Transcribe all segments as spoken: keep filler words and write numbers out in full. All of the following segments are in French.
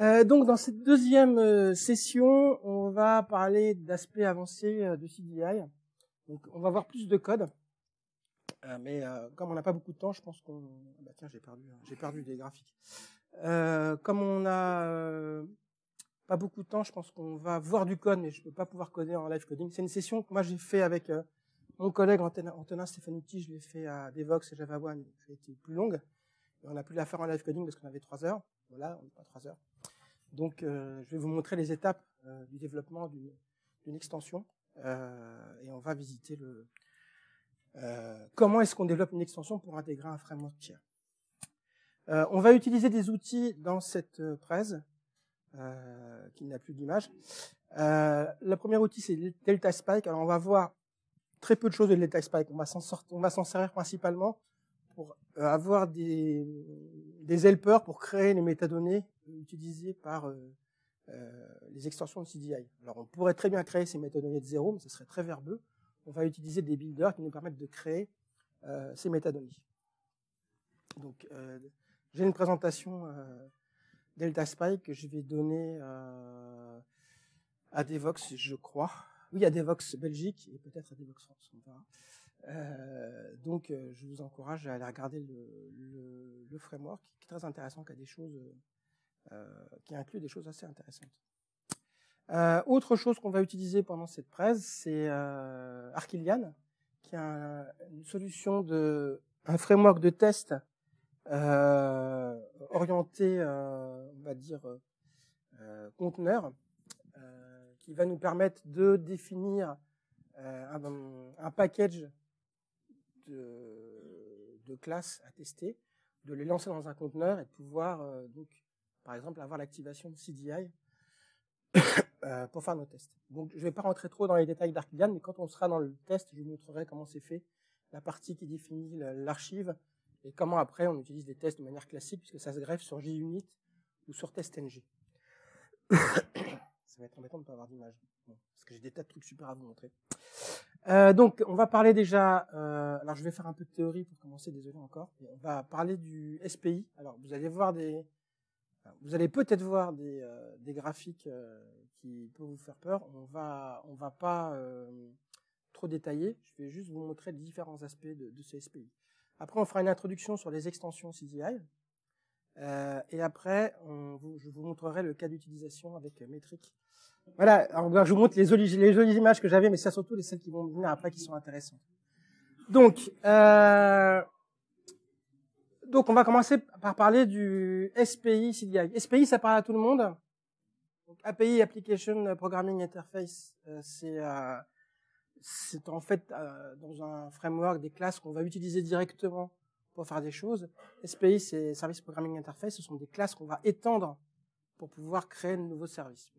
Euh, donc dans cette deuxième session, on va parler d'aspects avancés de C D I. Donc on va voir plus de code, euh, mais euh, comme on n'a pas beaucoup de temps, je pense qu'on... Bah tiens, j'ai perdu, j'ai perdu des graphiques. Euh, comme on n'a euh, pas beaucoup de temps, je pense qu'on va voir du code, mais je ne peux pas pouvoir coder en live coding. C'est une session que moi j'ai fait avec euh, mon collègue Antonin Stefanutti, je l'ai fait à Devoxx et Java One, ça a été plus longue. Et on a pu la faire en live coding parce qu'on avait trois heures. Voilà, on n'est pas à trois heures. Donc, euh, je vais vous montrer les étapes euh, du développement d'une extension euh, et on va visiter le euh, comment est-ce qu'on développe une extension pour intégrer un framework tiers. Euh, on va utiliser des outils dans cette presse euh, qui n'a plus d'image. Euh, le premier outil, c'est Delta Spike. Alors, on va voir très peu de choses de Delta Spike. On va s'en on va s'en servir principalement pour avoir des, des helpers pour créer les métadonnées utilisées par euh, euh, les extensions de C D I. Alors, on pourrait très bien créer ces métadonnées de zéro, mais ce serait très verbeux. On va utiliser des builders qui nous permettent de créer euh, ces métadonnées. Donc, euh, j'ai une présentation euh, Delta Spike que je vais donner euh, à Devoxx, je crois. Oui, à Devoxx Belgique et peut-être à Devoxx France, on verra. Euh, donc, euh, je vous encourage à aller regarder le, le, le framework qui est très intéressant, qui a des choses, euh, qui inclut des choses assez intéressantes. Euh, autre chose qu'on va utiliser pendant cette presse, c'est euh, Arquillian, qui est un, une solution de, un framework de test euh, orienté, euh, on va dire, euh, conteneur, euh, qui va nous permettre de définir euh, un, un package de, de classes à tester, de les lancer dans un conteneur et de pouvoir, euh, donc, par exemple, avoir l'activation de C D I euh, pour faire nos tests. Donc, je ne vais pas rentrer trop dans les détails d'Arquillian, mais quand on sera dans le test, je vous montrerai comment c'est fait, la partie qui définit l'archive et comment après on utilise des tests de manière classique puisque ça se greffe sur JUnit ou sur TestNG. Ça va être embêtant de ne pas avoir d'image, bon, parce que j'ai des tas de trucs super à vous montrer. Euh, donc, on va parler déjà, euh, alors je vais faire un peu de théorie pour commencer, désolé encore, on va parler du S P I. Alors, vous allez voir des, vous allez peut-être voir des, euh, des graphiques euh, qui peuvent vous faire peur. On va, on va pas euh, trop détailler, je vais juste vous montrer les différents aspects de, de ce S P I. Après, on fera une introduction sur les extensions C D I, euh, et après, on vous, je vous montrerai le cas d'utilisation avec euh, métrique. Voilà, alors je vous montre les jolies, les jolies images que j'avais, mais c'est surtout les celles qui vont venir après qui sont intéressantes. Donc, euh, donc on va commencer par parler du S P I C D I. S P I, ça parle à tout le monde. Donc, A P I, Application Programming Interface, euh, c'est euh, c'est en fait euh, dans un framework des classes qu'on va utiliser directement pour faire des choses. S P I, c'est Service Programming Interface, ce sont des classes qu'on va étendre pour pouvoir créer de nouveaux services.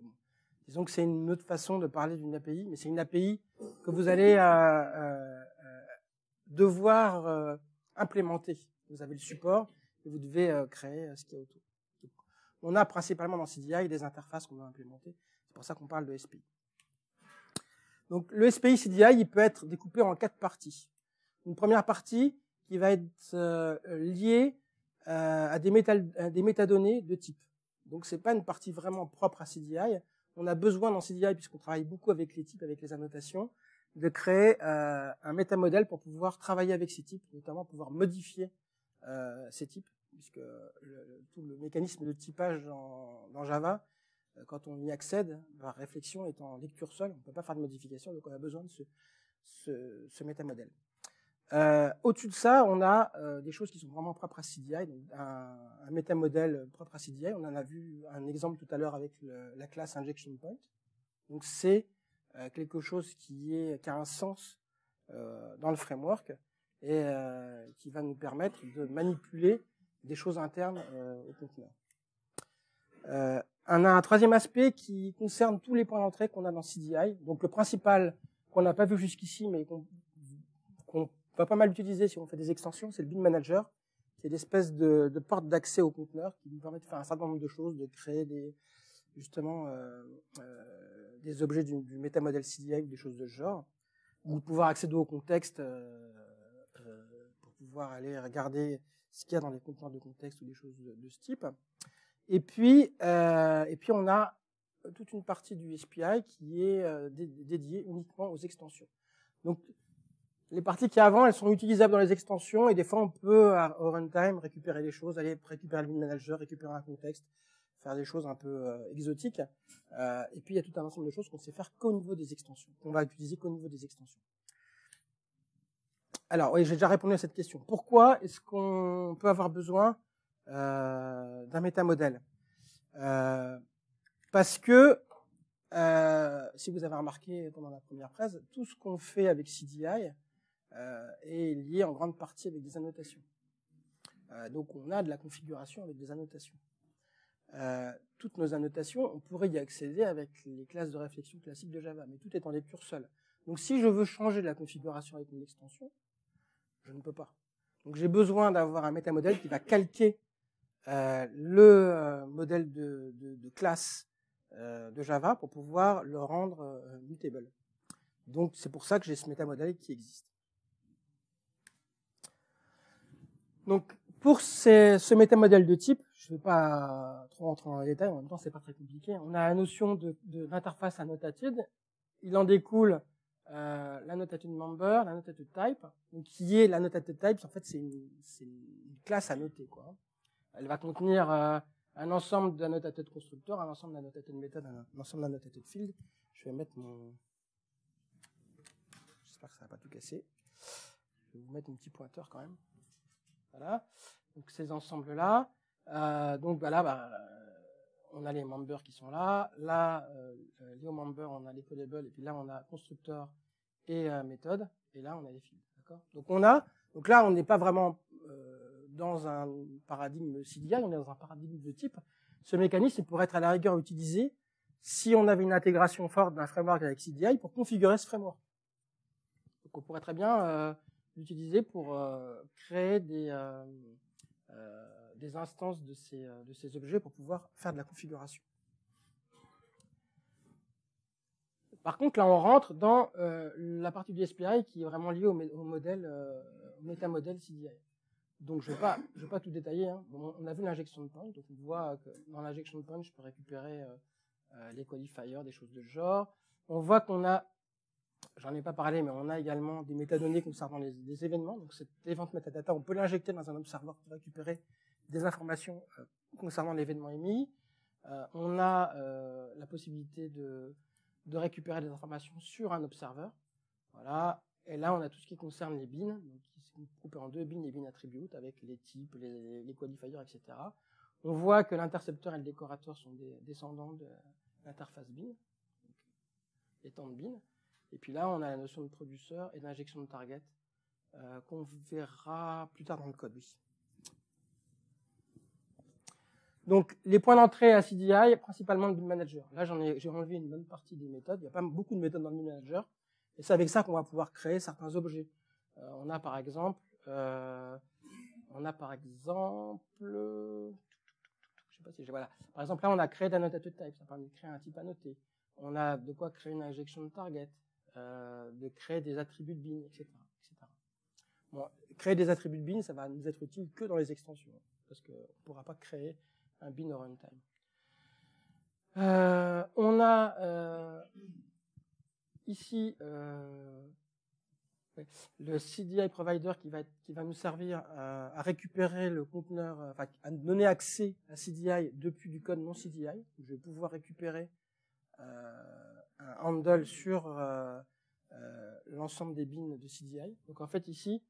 Disons que c'est une autre façon de parler d'une A P I, mais c'est une A P I que vous allez euh, euh, devoir euh, implémenter. Vous avez le support et vous devez euh, créer ce qu'il y a autour. Donc, on a principalement dans C D I des interfaces qu'on va implémenter. C'est pour ça qu'on parle de S P I. Donc le S P I C D I, il peut être découpé en quatre parties. Une première partie qui va être euh, liée euh, à, des métal à des métadonnées de type. Donc c'est pas une partie vraiment propre à C D I. On a besoin dans C D I, puisqu'on travaille beaucoup avec les types, avec les annotations, de créer euh, un métamodèle pour pouvoir travailler avec ces types, notamment pouvoir modifier euh, ces types, puisque le, tout le mécanisme de typage en, dans Java, euh, quand on y accède, par réflexion est en lecture seule, on ne peut pas faire de modification, donc on a besoin de ce, ce, ce métamodèle. Euh, Au-dessus de ça, on a euh, des choses qui sont vraiment propres à C D I, donc un, un métamodèle propre à C D I. On en a vu un exemple tout à l'heure avec le, la classe Injection Point. Donc c'est euh, quelque chose qui, est, qui a un sens euh, dans le framework et euh, qui va nous permettre de manipuler des choses internes euh, au conteneur. Euh, on a un troisième aspect qui concerne tous les points d'entrée qu'on a dans C D I. Donc le principal qu'on n'a pas vu jusqu'ici, mais qu'on qu'on va pas mal utiliser si on fait des extensions, c'est le build manager, qui est l'espèce de, de porte d'accès au conteneur qui nous permet de faire un certain nombre de choses, de créer des, justement euh, euh, des objets du, du métamodèle C D I ou des choses de ce genre, ou de pouvoir accéder au contexte euh, euh, pour pouvoir aller regarder ce qu'il y a dans les conteneurs de contexte ou des choses de, de ce type. Et puis, euh, et puis on a toute une partie du S P I qui est euh, dé dédiée uniquement aux extensions. Donc, les parties qui avant, elles sont utilisables dans les extensions, et des fois on peut, à, au runtime, récupérer des choses, aller récupérer le manager, récupérer un contexte, faire des choses un peu euh, exotiques. Euh, et puis il y a tout un ensemble de choses qu'on sait faire qu'au niveau des extensions, qu'on va utiliser qu'au niveau des extensions. Alors, oui, j'ai déjà répondu à cette question. Pourquoi est-ce qu'on peut avoir besoin euh, d'un métamodèle? euh, Parce que, euh, si vous avez remarqué pendant la première presse, tout ce qu'on fait avec C D I euh, est lié en grande partie avec des annotations. Euh, donc, on a de la configuration avec des annotations. Euh, toutes nos annotations, on pourrait y accéder avec les classes de réflexion classiques de Java, mais tout est en lecture seule. Donc si je veux changer la configuration avec une extension, je ne peux pas. Donc j'ai besoin d'avoir un métamodèle qui va calquer euh, le euh, modèle de, de, de classe euh, de Java pour pouvoir le rendre euh, mutable. Donc c'est pour ça que j'ai ce métamodèle qui existe. Donc pour ces, ce métamodèle de type, je ne vais pas trop rentrer dans les détails, en même temps c'est pas très compliqué, on a la notion de, de, d'interface annotated, il en découle Euh, l'annotated member, l'annotated type, donc qui est l'annotated type, en fait c'est une, une classe à noter, quoi. Elle va contenir euh, un ensemble d'annotated constructeurs, un ensemble d'annotated méthodes, un ensemble d'annotated fields. Je vais mettre mon... J'espère que ça va pas tout casser. Je vais vous mettre un petit pointeur quand même. Voilà. Donc ces ensembles-là. Euh, donc voilà, bah, on a les members qui sont là, là, euh, lié aux members, on a les codables, et puis là, on a constructeur et euh, méthode, et là, on a les fields, d'accord? Donc, on a, donc là, on n'est pas vraiment euh, dans un paradigme C D I, on est dans un paradigme de type. Ce mécanisme pourrait être à la rigueur utilisé si on avait une intégration forte d'un framework avec C D I pour configurer ce framework. Donc, on pourrait très bien euh, l'utiliser pour euh, créer des... Euh, euh, des instances de ces, de ces objets pour pouvoir faire de la configuration. Par contre, là, on rentre dans euh, la partie du S P I qui est vraiment liée au, au modèle, euh, au métamodèle C D I. Donc, je ne vais, vais pas tout détailler. Hein. Bon, on a vu l'injection point, donc on voit que dans l'injection point, je peux récupérer euh, les qualifiers, des choses de ce genre. On voit qu'on a, j'en ai pas parlé, mais on a également des métadonnées concernant les, les événements. Donc, cet event metadata, on peut l'injecter dans un observer pour récupérer des informations euh, concernant l'événement émis. Euh, on a euh, la possibilité de, de récupérer des informations sur un observeur. Voilà. Et là, on a tout ce qui concerne les beans, donc qui sont coupés en deux, beans et bean attributes, avec les types, les, les qualifiers, et cetera. On voit que l'intercepteur et le décorateur sont des descendants de l'interface bean, les temps de bean. Et puis là, on a la notion de producer et d'injection de target euh, qu'on verra plus tard dans le code, oui. Donc, les points d'entrée à C D I, principalement le Bean Manager. Là, j'en ai, j'ai enlevé une bonne partie des méthodes. Il n'y a pas beaucoup de méthodes dans le Bean Manager. Et c'est avec ça qu'on va pouvoir créer certains objets. Euh, on a par exemple, euh, on a par exemple, je sais pas si j'ai, voilà. Par exemple, là, on a créé d'annotated type. Ça permet de créer un type annoté. On a de quoi créer une injection de target, euh, de créer des attributs de bean, et cetera, et cetera. Bon, créer des attributs de bean, ça va nous être utile que dans les extensions, parce qu'on ne pourra pas créer un bean au runtime. Euh, on a euh, ici euh, le C D I provider qui va, être, qui va nous servir à, à récupérer le conteneur, enfin, à donner accès à C D I depuis du code non C D I. Je vais pouvoir récupérer euh, un handle sur euh, euh, l'ensemble des beans de C D I. Donc en fait ici,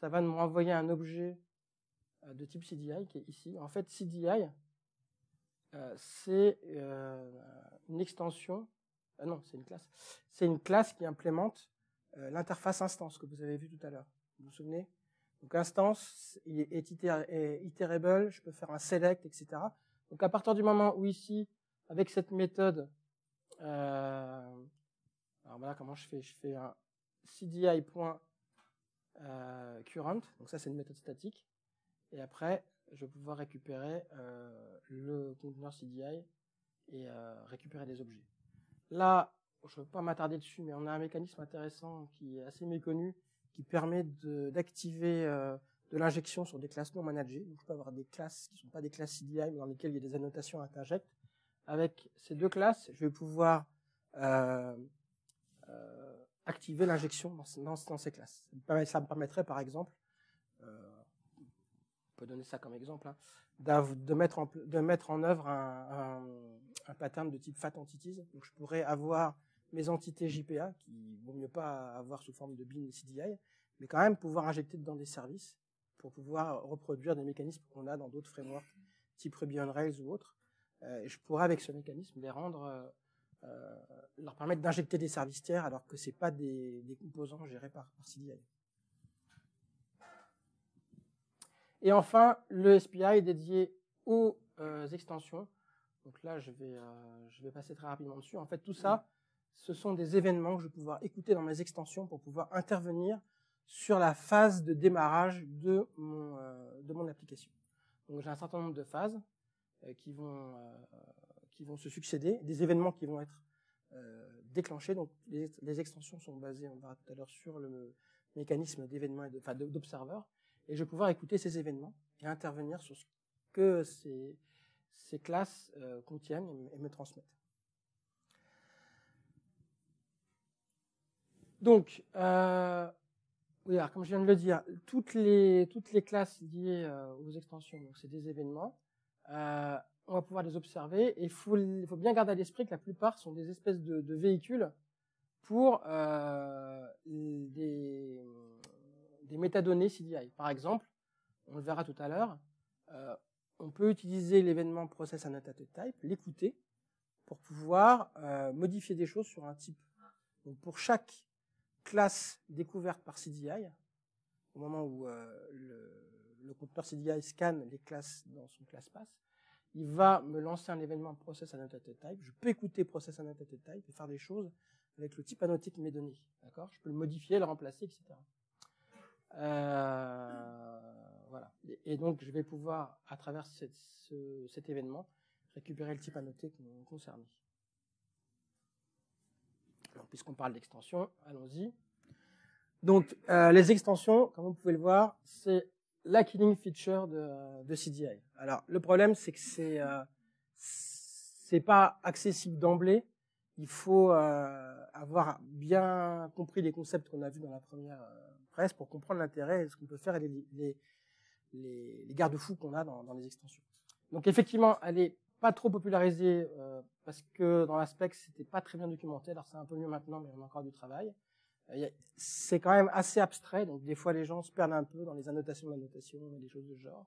ça va nous renvoyer un objet de type C D I qui est ici. En fait, C D I, Euh, c'est euh, une extension, euh, non, c'est une classe, c'est une classe qui implémente euh, l'interface instance que vous avez vu tout à l'heure, vous vous souvenez? Donc instance il est, itér est itérable, je peux faire un select, et cetera. Donc à partir du moment où ici, avec cette méthode, euh, alors voilà comment je fais, je fais un C D I point current, donc ça c'est une méthode statique, et après, je vais pouvoir récupérer euh, le conteneur C D I et euh, récupérer des objets. Là, je ne veux pas m'attarder dessus, mais on a un mécanisme intéressant qui est assez méconnu, qui permet d'activer euh, de l'injection sur des classes non managées. Donc, je peux avoir des classes qui ne sont pas des classes C D I, mais dans lesquelles il y a des annotations à t'injecter. Avec ces deux classes, je vais pouvoir euh, euh, activer l'injection dans, dans, dans ces classes. Ça me permettrait, par exemple, euh, on peut donner ça comme exemple, hein, de, mettre en, de mettre en œuvre un, un, un pattern de type fat entities. Donc, je pourrais avoir mes entités J P A, qui vaut mieux pas avoir sous forme de bin C D I, mais quand même pouvoir injecter dedans des services pour pouvoir reproduire des mécanismes qu'on a dans d'autres frameworks, type Ruby on Rails ou autres. Euh, je pourrais, avec ce mécanisme, les rendre, euh, leur permettre d'injecter des services tiers alors que c'est pas des, des composants gérés par, par C D I. Et enfin, le S P I dédié aux euh, extensions. Donc là, je vais, euh, je vais passer très rapidement dessus. En fait, tout ça, ce sont des événements que je vais pouvoir écouter dans mes extensions pour pouvoir intervenir sur la phase de démarrage de mon, euh, de mon application. Donc, j'ai un certain nombre de phases euh, qui vont, euh, qui vont se succéder, des événements qui vont être euh, déclenchés. Donc, les, les extensions sont basées, on verra tout à l'heure, sur le mécanisme d'événements et de, enfin, d'observeurs. Et je vais pouvoir écouter ces événements et intervenir sur ce que ces, ces classes euh, contiennent et, et me transmettent. Donc, euh, oui, alors, comme je viens de le dire, toutes les, toutes les classes liées euh, aux extensions, donc c'est des événements, euh, on va pouvoir les observer, et il faut, faut bien garder à l'esprit que la plupart sont des espèces de, de véhicules pour euh, des, des métadonnées C D I. Par exemple, on le verra tout à l'heure, euh, on peut utiliser l'événement process annotated type, l'écouter, pour pouvoir euh, modifier des choses sur un type. Donc, pour chaque classe découverte par C D I, au moment où euh, le, le conteneur C D I scanne les classes dans son ClassPass, il va me lancer un événement process annotated type. Je peux écouter process annotated type et faire des choses avec le type annoté qui m'est donné. D'accord ? Je peux le modifier, le remplacer, et cetera. Euh, voilà. Et, et donc, je vais pouvoir, à travers cette, ce, cet événement, récupérer le type annoté qui me concerne. Puisqu'on parle d'extensions, allons-y. Donc, euh, les extensions, comme vous pouvez le voir, c'est la killing feature de, de C D I. Alors, le problème, c'est que c'est euh, c'est pas accessible d'emblée. Il faut euh, avoir bien compris les concepts qu'on a vus dans la première euh, presse pour comprendre l'intérêt et ce qu'on peut faire et les, les, les, les garde-fous qu'on a dans, dans les extensions. Donc, effectivement, elle est pas trop popularisé euh, parce que dans l'aspect c'était pas très bien documenté. Alors c'est un peu mieux maintenant, mais on a encore du travail. Euh, c'est quand même assez abstrait, donc des fois les gens se perdent un peu dans les annotations d'annotations et des choses de ce genre,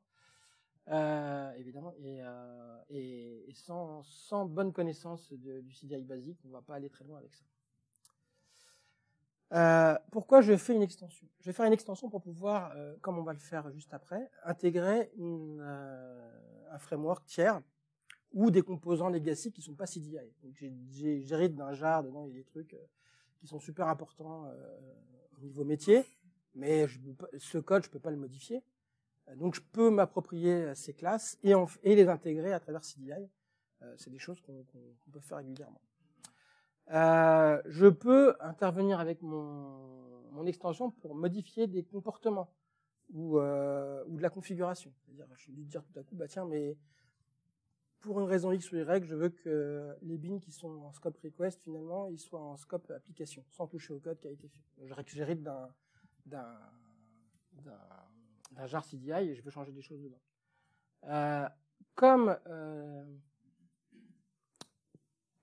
euh, évidemment. Et, euh, et, et sans, sans bonne connaissance de, du C D I basique, on va pas aller très loin avec ça. Euh, pourquoi je fais une extension? Je vais faire une extension pour pouvoir, euh, comme on va le faire juste après, intégrer une, euh, un framework tiers ou des composants legacy qui sont pas C D I. J'hérite d'un jar, dedans il y a des trucs qui sont super importants euh, au niveau métier, mais je, ce code, je peux pas le modifier. Donc, je peux m'approprier ces classes et, en, et les intégrer à travers C D I. Euh, C'est des choses qu'on qu'on peut faire régulièrement. Euh, je peux intervenir avec mon, mon extension pour modifier des comportements ou, euh, ou de la configuration. C'est-à-dire, je vais dire tout à coup, bah tiens, mais pour une raison X ou Y, je veux que les bins qui sont en scope request, finalement, ils soient en scope application, sans toucher au code qui a été fait. Donc, j'hérite d'un, d'un, d'un jar C D I et je veux changer des choses dedans. Euh, comme, euh,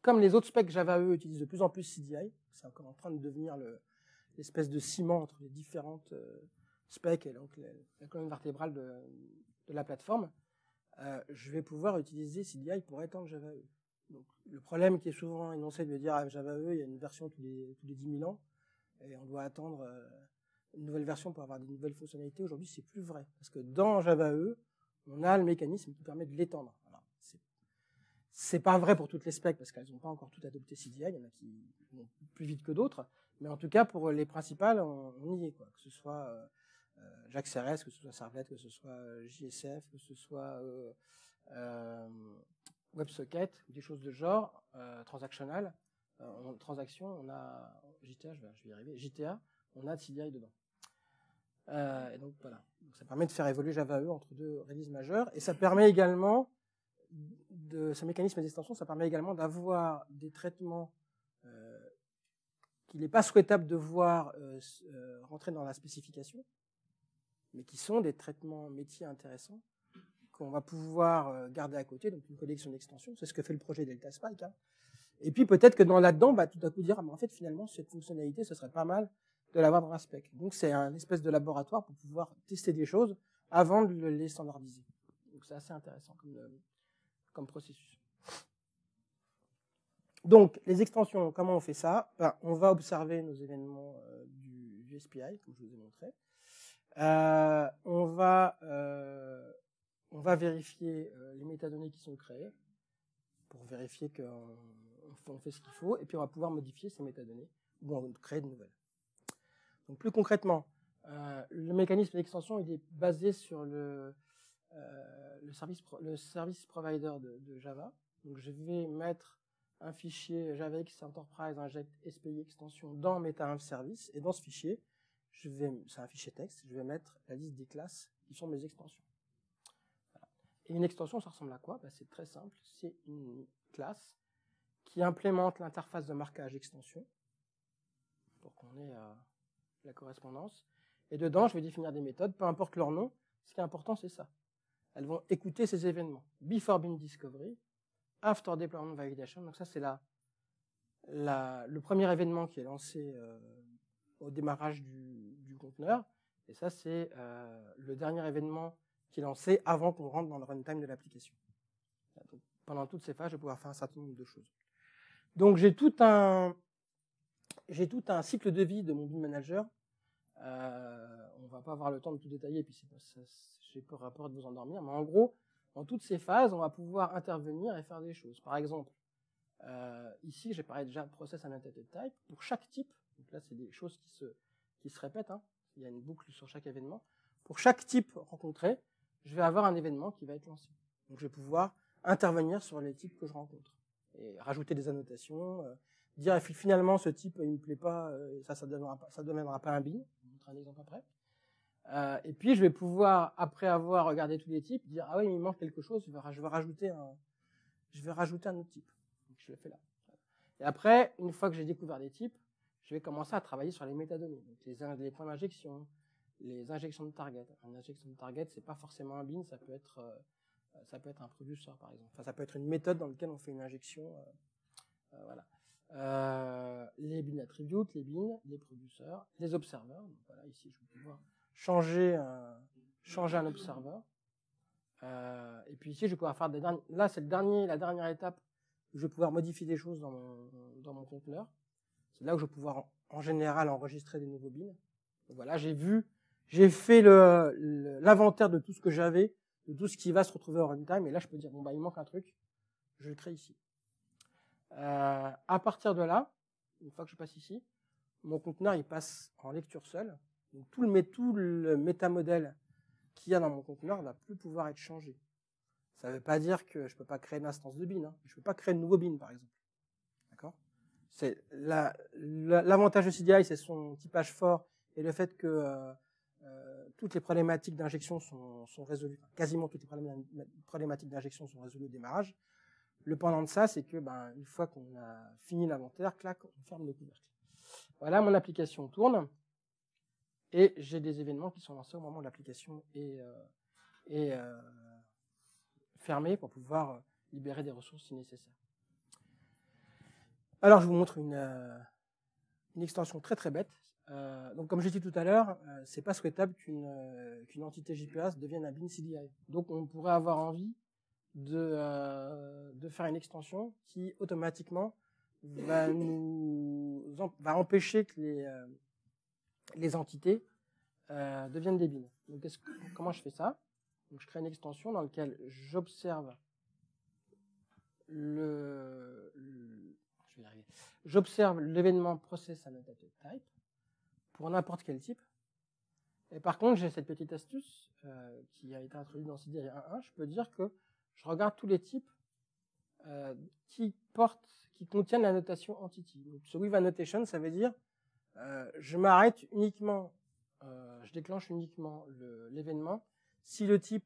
comme les autres specs Java E E utilisent de plus en plus C D I, c'est encore en train de devenir le, l'espèce de ciment entre les différentes euh, specs et donc la, la colonne vertébrale de, de la plateforme, Euh, je vais pouvoir utiliser C D I pour étendre Java E E. Donc, le problème qui est souvent énoncé de dire ah, Java E E, il y a une version tous les, tous les dix mille ans et on doit attendre euh, une nouvelle version pour avoir des nouvelles fonctionnalités. Aujourd'hui, c'est plus vrai parce que dans Java E E, on a le mécanisme qui permet de l'étendre. C'est pas vrai pour toutes les specs parce qu'elles n'ont pas encore toutes adopté C D I. Il y en a qui vont plus vite que d'autres, mais en tout cas pour les principales, on, on y est quoi, que ce soit euh, J A X R S, que ce soit Servlet, que ce soit J S F, que ce soit euh, euh, WebSocket, des choses de genre, euh, transactionnal, euh, en transaction, on a J T A, je vais, je vais y arriver, J T A, on a C D I dedans. Euh, et donc voilà, donc, ça permet de faire évoluer Java E entre deux releases majeures, et ça permet également, de ce mécanisme d'extension, ça permet également d'avoir des traitements euh, qu'il n'est pas souhaitable de voir euh, euh, rentrer dans la spécification, mais qui sont des traitements métiers intéressants, qu'on va pouvoir garder à côté, donc une collection d'extensions, c'est ce que fait le projet Delta Spike. Hein. Et puis peut-être que dans là-dedans, bah, tout à coup dire, ah, mais en fait finalement cette fonctionnalité, ce serait pas mal de l'avoir dans un spec. Donc c'est un espèce de laboratoire pour pouvoir tester des choses avant de les standardiser. Donc c'est assez intéressant comme, euh, comme processus. Donc les extensions, comment on fait ça? Ben, on va observer nos événements euh, du, du S P I, comme je vous ai montré. Euh, on va... Euh, On va vérifier euh, les métadonnées qui sont créées pour vérifier qu'on on fait ce qu'il faut, et puis on va pouvoir modifier ces métadonnées ou en créer de nouvelles. Donc plus concrètement, euh, le mécanisme d'extension il est basé sur le, euh, le, service, pro, le service provider de, de Java. Donc je vais mettre un fichier JavaX Enterprise Inject S P I Extension dans MetaInf Service, et dans ce fichier, c'est un fichier texte, je vais mettre la liste des classes qui sont mes extensions. Et une extension, ça ressemble à quoi? Ben, c'est très simple, c'est une classe qui implémente l'interface de marquage extension pour qu'on ait euh, la correspondance. Et dedans, je vais définir des méthodes, peu importe leur nom, ce qui est important, c'est ça. Elles vont écouter ces événements. Before Bean Discovery, After Deployment Validation, donc ça c'est la, la, le premier événement qui est lancé euh, au démarrage du, du conteneur, et ça c'est euh, le dernier événement qui est lancé avant qu'on rentre dans le runtime de l'application. Pendant toutes ces phases, je vais pouvoir faire un certain nombre de choses. Donc j'ai tout un j'ai tout un cycle de vie de mon Bean Manager. Euh, on va pas avoir le temps de tout détailler, puis j'ai peur rapport de vous endormir, mais en gros, dans toutes ces phases, on va pouvoir intervenir et faire des choses. Par exemple, euh, ici, j'ai parlé déjà de process annotated type. Pour chaque type, donc là c'est des choses qui se qui se répètent. Hein. Il y a une boucle sur chaque événement. Pour chaque type rencontré, je vais avoir un événement qui va être lancé. Donc je vais pouvoir intervenir sur les types que je rencontre et rajouter des annotations, euh, dire finalement ce type il me plaît pas, euh, ça ça donnera pas, ça donnera pas un bean. Je vous montre un exemple après. Euh, et puis je vais pouvoir après avoir regardé tous les types dire ah oui il me manque quelque chose, je vais, je vais rajouter un, je vais rajouter un autre type. Donc je le fais là. Et après une fois que j'ai découvert des types, je vais commencer à travailler sur les métadonnées, donc les, les points d'injection. Les injections de target. Une injection de target, c'est pas forcément un bean, ça peut être, euh, ça peut être un producer par exemple. Enfin, ça peut être une méthode dans laquelle on fait une injection. Euh, euh, voilà. Euh, les bean attributes, les beans, les producers, les observeurs. Donc, voilà, ici, je vais pouvoir changer un, changer un observer. Euh, et puis ici, je vais pouvoir faire des derniers. Là, c'est le dernier, la dernière étape où je vais pouvoir modifier des choses dans mon, dans mon conteneur. C'est là où je vais pouvoir en, en général enregistrer des nouveaux beans. Donc, voilà, j'ai vu. J'ai fait l'inventaire de tout ce que j'avais, de tout ce qui va se retrouver en runtime, et là je peux dire, bon bah il manque un truc, je le crée ici. Euh, à partir de là, une fois que je passe ici, mon conteneur il passe en lecture seule, donc tout le, tout le métamodèle qu'il y a dans mon conteneur va plus pouvoir être changé. Ça ne veut pas dire que je ne peux pas créer une instance de bean, hein. Je ne peux pas créer de nouveau bean par exemple. D'accord ? C'est la, la, l'avantage de C D I, c'est son typage fort, et le fait que... Euh, Euh, toutes les problématiques d'injection sont, sont résolues, enfin, quasiment toutes les problématiques d'injection sont résolues au démarrage. Le pendant de ça, c'est que, ben, une fois qu'on a fini l'inventaire, clac, on ferme le couvercle. Voilà, mon application tourne, et j'ai des événements qui sont lancés au moment où l'application est, euh, est euh, fermée pour pouvoir libérer des ressources si nécessaire. Alors, je vous montre une, euh, une extension très très bête. Euh, donc comme j'ai dit tout à l'heure, euh, c'est pas souhaitable qu'une euh, qu'une entité J P A devienne un bean C D I. Donc on pourrait avoir envie de euh, de faire une extension qui automatiquement va nous va empêcher que les euh, les entités euh, deviennent des beans. Donc est-ce que, comment je fais ça? Donc je crée une extension dans laquelle j'observe le, le je vais y arriver. J'observe l'événement process annotated type pour n'importe quel type. Et par contre, j'ai cette petite astuce euh, qui a été introduite dans C D I un point un. Je peux dire que je regarde tous les types euh, qui portent, qui contiennent la notation entity. Donc, ce with annotation, ça veut dire euh, je m'arrête uniquement euh, je déclenche uniquement l'événement si le type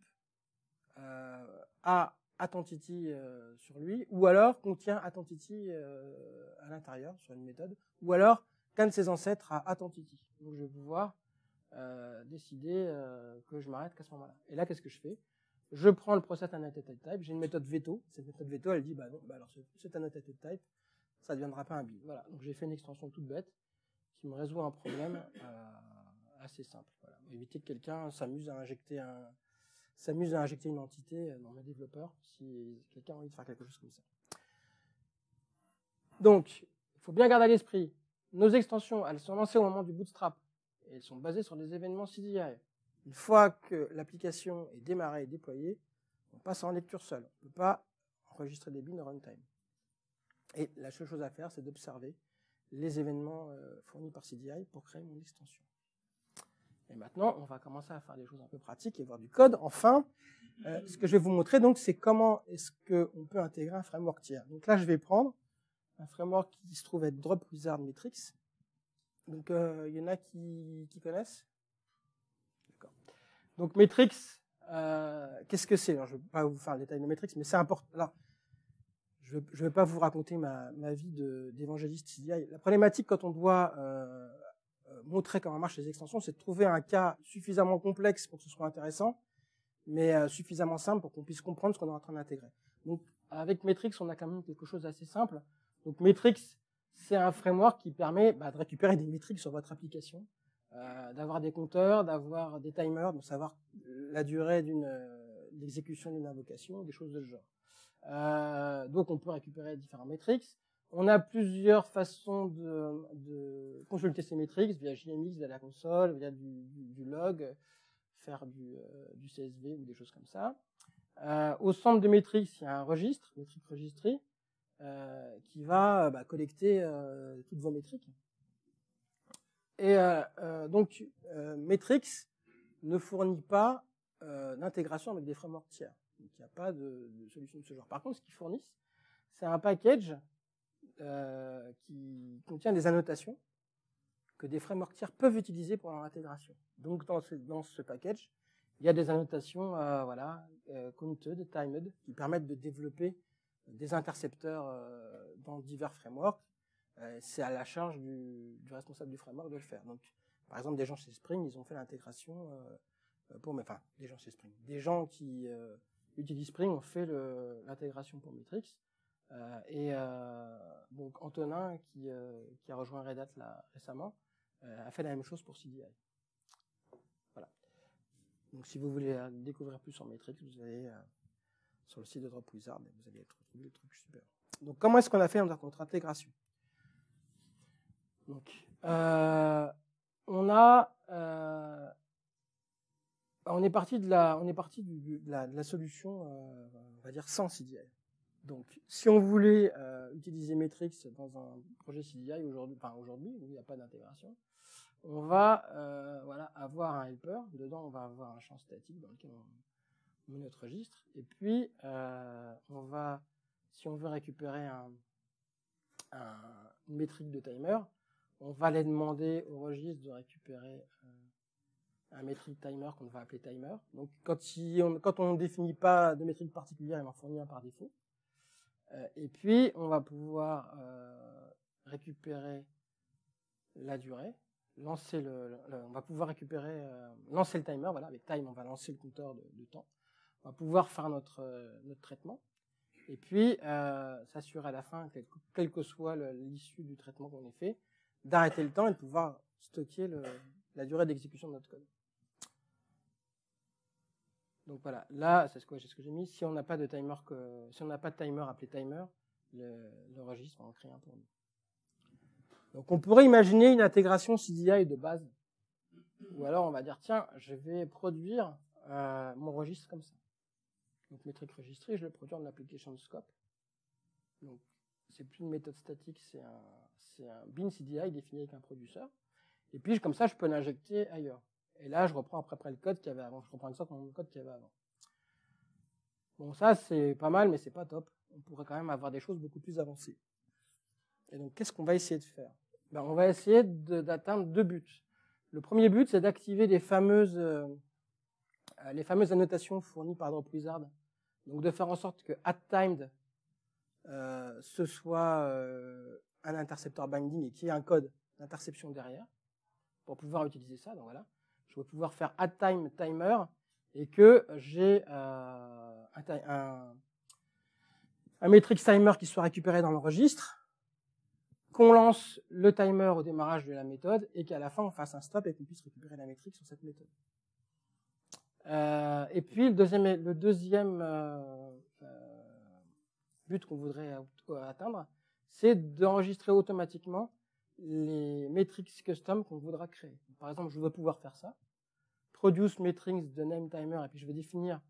euh, a Attentity euh, sur lui, ou alors contient Attentity euh, à l'intérieur sur une méthode, ou alors qu'un de ses ancêtres a Attentity. Donc je vais pouvoir euh, décider euh, que je m'arrête qu'à ce moment-là. Et là, qu'est-ce que je fais? Je prends le process annotated type, j'ai une méthode veto, cette méthode veto elle dit bah non, bah alors c'est annotated type, ça ne deviendra pas un build. Voilà, donc j'ai fait une extension toute bête qui me résout un problème euh, assez simple. Voilà. Éviter que quelqu'un s'amuse à injecter un s'amuse à injecter une entité dans mes développeurs si quelqu'un a envie de faire quelque chose comme ça. Donc, il faut bien garder à l'esprit, nos extensions, elles sont lancées au moment du bootstrap, et elles sont basées sur des événements C D I. Une fois que l'application est démarrée et déployée, on passe en lecture seule. On ne peut pas enregistrer des builds en runtime. Et la seule chose à faire, c'est d'observer les événements fournis par C D I pour créer mon extension. Et maintenant, on va commencer à faire des choses un peu pratiques et voir du code. Enfin, euh, ce que je vais vous montrer, donc, c'est comment est-ce qu'on peut intégrer un framework tiers. Donc là, je vais prendre un framework qui se trouve être Dropwizard Metrics. Donc, il euh, y en a qui, qui connaissent. D'accord. Donc, Metrics, euh, qu'est-ce que c'est? Je ne vais pas vous faire le détail de Metrics, mais c'est important. Alors, je ne vais pas vous raconter ma, ma vie d'évangéliste C D I. La problématique, quand on doit... Euh, montrer comment marchent les extensions, c'est de trouver un cas suffisamment complexe pour que ce soit intéressant, mais suffisamment simple pour qu'on puisse comprendre ce qu'on est en train d'intégrer. Donc, avec Metrics, on a quand même quelque chose d'assez simple. Donc, Metrics, c'est un framework qui permet bah, de récupérer des métriques sur votre application, euh, d'avoir des compteurs, d'avoir des timers, de savoir la durée d'une euh, l'exécution d'une invocation, des choses de ce genre. Euh, donc, on peut récupérer différents métriques. On a plusieurs façons de, de consulter ces métriques, via J M X, via la console, via du, du, du log, faire du, euh, du C S V ou des choses comme ça. Euh, au centre de métriques, il y a un registre, métrique registry, euh, qui va bah, collecter euh, toutes vos métriques. Et euh, euh, donc, euh, Metrics ne fournit pas euh, d'intégration avec des frameworks tiers. Donc, il n'y a pas de, de solution de ce genre. Par contre, ce qu'ils fournissent, c'est un package Euh, qui contient des annotations que des frameworks tiers peuvent utiliser pour leur intégration. Donc dans ce, dans ce package, il y a des annotations euh, voilà, euh, counted, timed, qui permettent de développer des intercepteurs euh, dans divers frameworks. Euh, C'est à la charge du, du responsable du framework de le faire. Donc, par exemple, des gens chez Spring, ils ont fait l'intégration euh, pour... Mais, enfin, des gens chez Spring. Des gens qui euh, utilisent Spring ont fait l'intégration pour Metrics. Euh, et euh, donc Antonin, qui, euh, qui a rejoint Red Hat là, récemment, euh, a fait la même chose pour C D I. Voilà. Donc si vous voulez euh, découvrir plus en métrique, vous allez euh, sur le site de Dropwizard, mais vous allez trouver le truc super. Donc comment est-ce qu'on a fait dans notre intégration? Donc euh, on a, euh, on est parti de la, on est parti du, de, la, de la solution, euh, on va dire sans C D I. Donc, si on voulait euh, utiliser Metrics dans un projet C D I aujourd'hui, enfin aujourd'hui où il n'y a pas d'intégration, on va euh, voilà, avoir un helper. Dedans, on va avoir un champ statique dans lequel on met notre registre. Et puis, euh, on va, si on veut récupérer un, un, une métrique de timer, on va aller demander au registre de récupérer euh, un métrique timer qu'on va appeler timer. Donc, quand, il, on, quand on ne définit pas de métrique particulière, il en fournit un par défaut. Et puis, on va pouvoir euh, récupérer la durée, lancer le, le, le on va pouvoir récupérer, euh, lancer le timer, voilà, avec time, on va lancer le compteur de, de temps. On va pouvoir faire notre, euh, notre traitement, et puis euh, s'assurer à la fin, quelle quel que soit l'issue du traitement qu'on ait fait, d'arrêter le temps et de pouvoir stocker le, la durée d'exécution de notre code. Donc voilà, là, c'est ce que, ce que j'ai mis. Si on n'a pas de timer, que, si on n'a pas de timer appelé timer, le, le registre va en créer un pour nous. Donc on pourrait imaginer une intégration C D I de base, ou alors on va dire tiens, je vais produire euh, mon registre comme ça. Donc métrique registrée, je le produis en application scope. Donc c'est plus une méthode statique, c'est un, un bin C D I défini avec un producteur. Et puis comme ça, je peux l'injecter ailleurs. Et là, je reprends après, après le code qu'il y avait avant. Je reprends une sorte de code qu'il y avait avant. Bon, ça, c'est pas mal, mais c'est pas top. On pourrait quand même avoir des choses beaucoup plus avancées. Et donc, qu'est-ce qu'on va essayer de faire? Ben, on va essayer d'atteindre de, deux buts. Le premier but, c'est d'activer les fameuses, euh, les fameuses annotations fournies par Dropwizard. Donc de faire en sorte que at-timed, euh, ce soit euh, un intercepteur binding et qu'il y ait un code d'interception derrière pour pouvoir utiliser ça. Donc voilà, je vais pouvoir faire at-time timer et que j'ai euh, un, un, un metric timer qui soit récupéré dans le registre, qu'on lance le timer au démarrage de la méthode et qu'à la fin on fasse un stop et qu'on puisse récupérer la métrique sur cette méthode. Euh, et puis le deuxième, le deuxième euh, euh, but qu'on voudrait atteindre, c'est d'enregistrer automatiquement les metrics custom qu'on voudra créer. Par exemple, je vais pouvoir faire ça, produce metrics de name timer, et puis je vais définir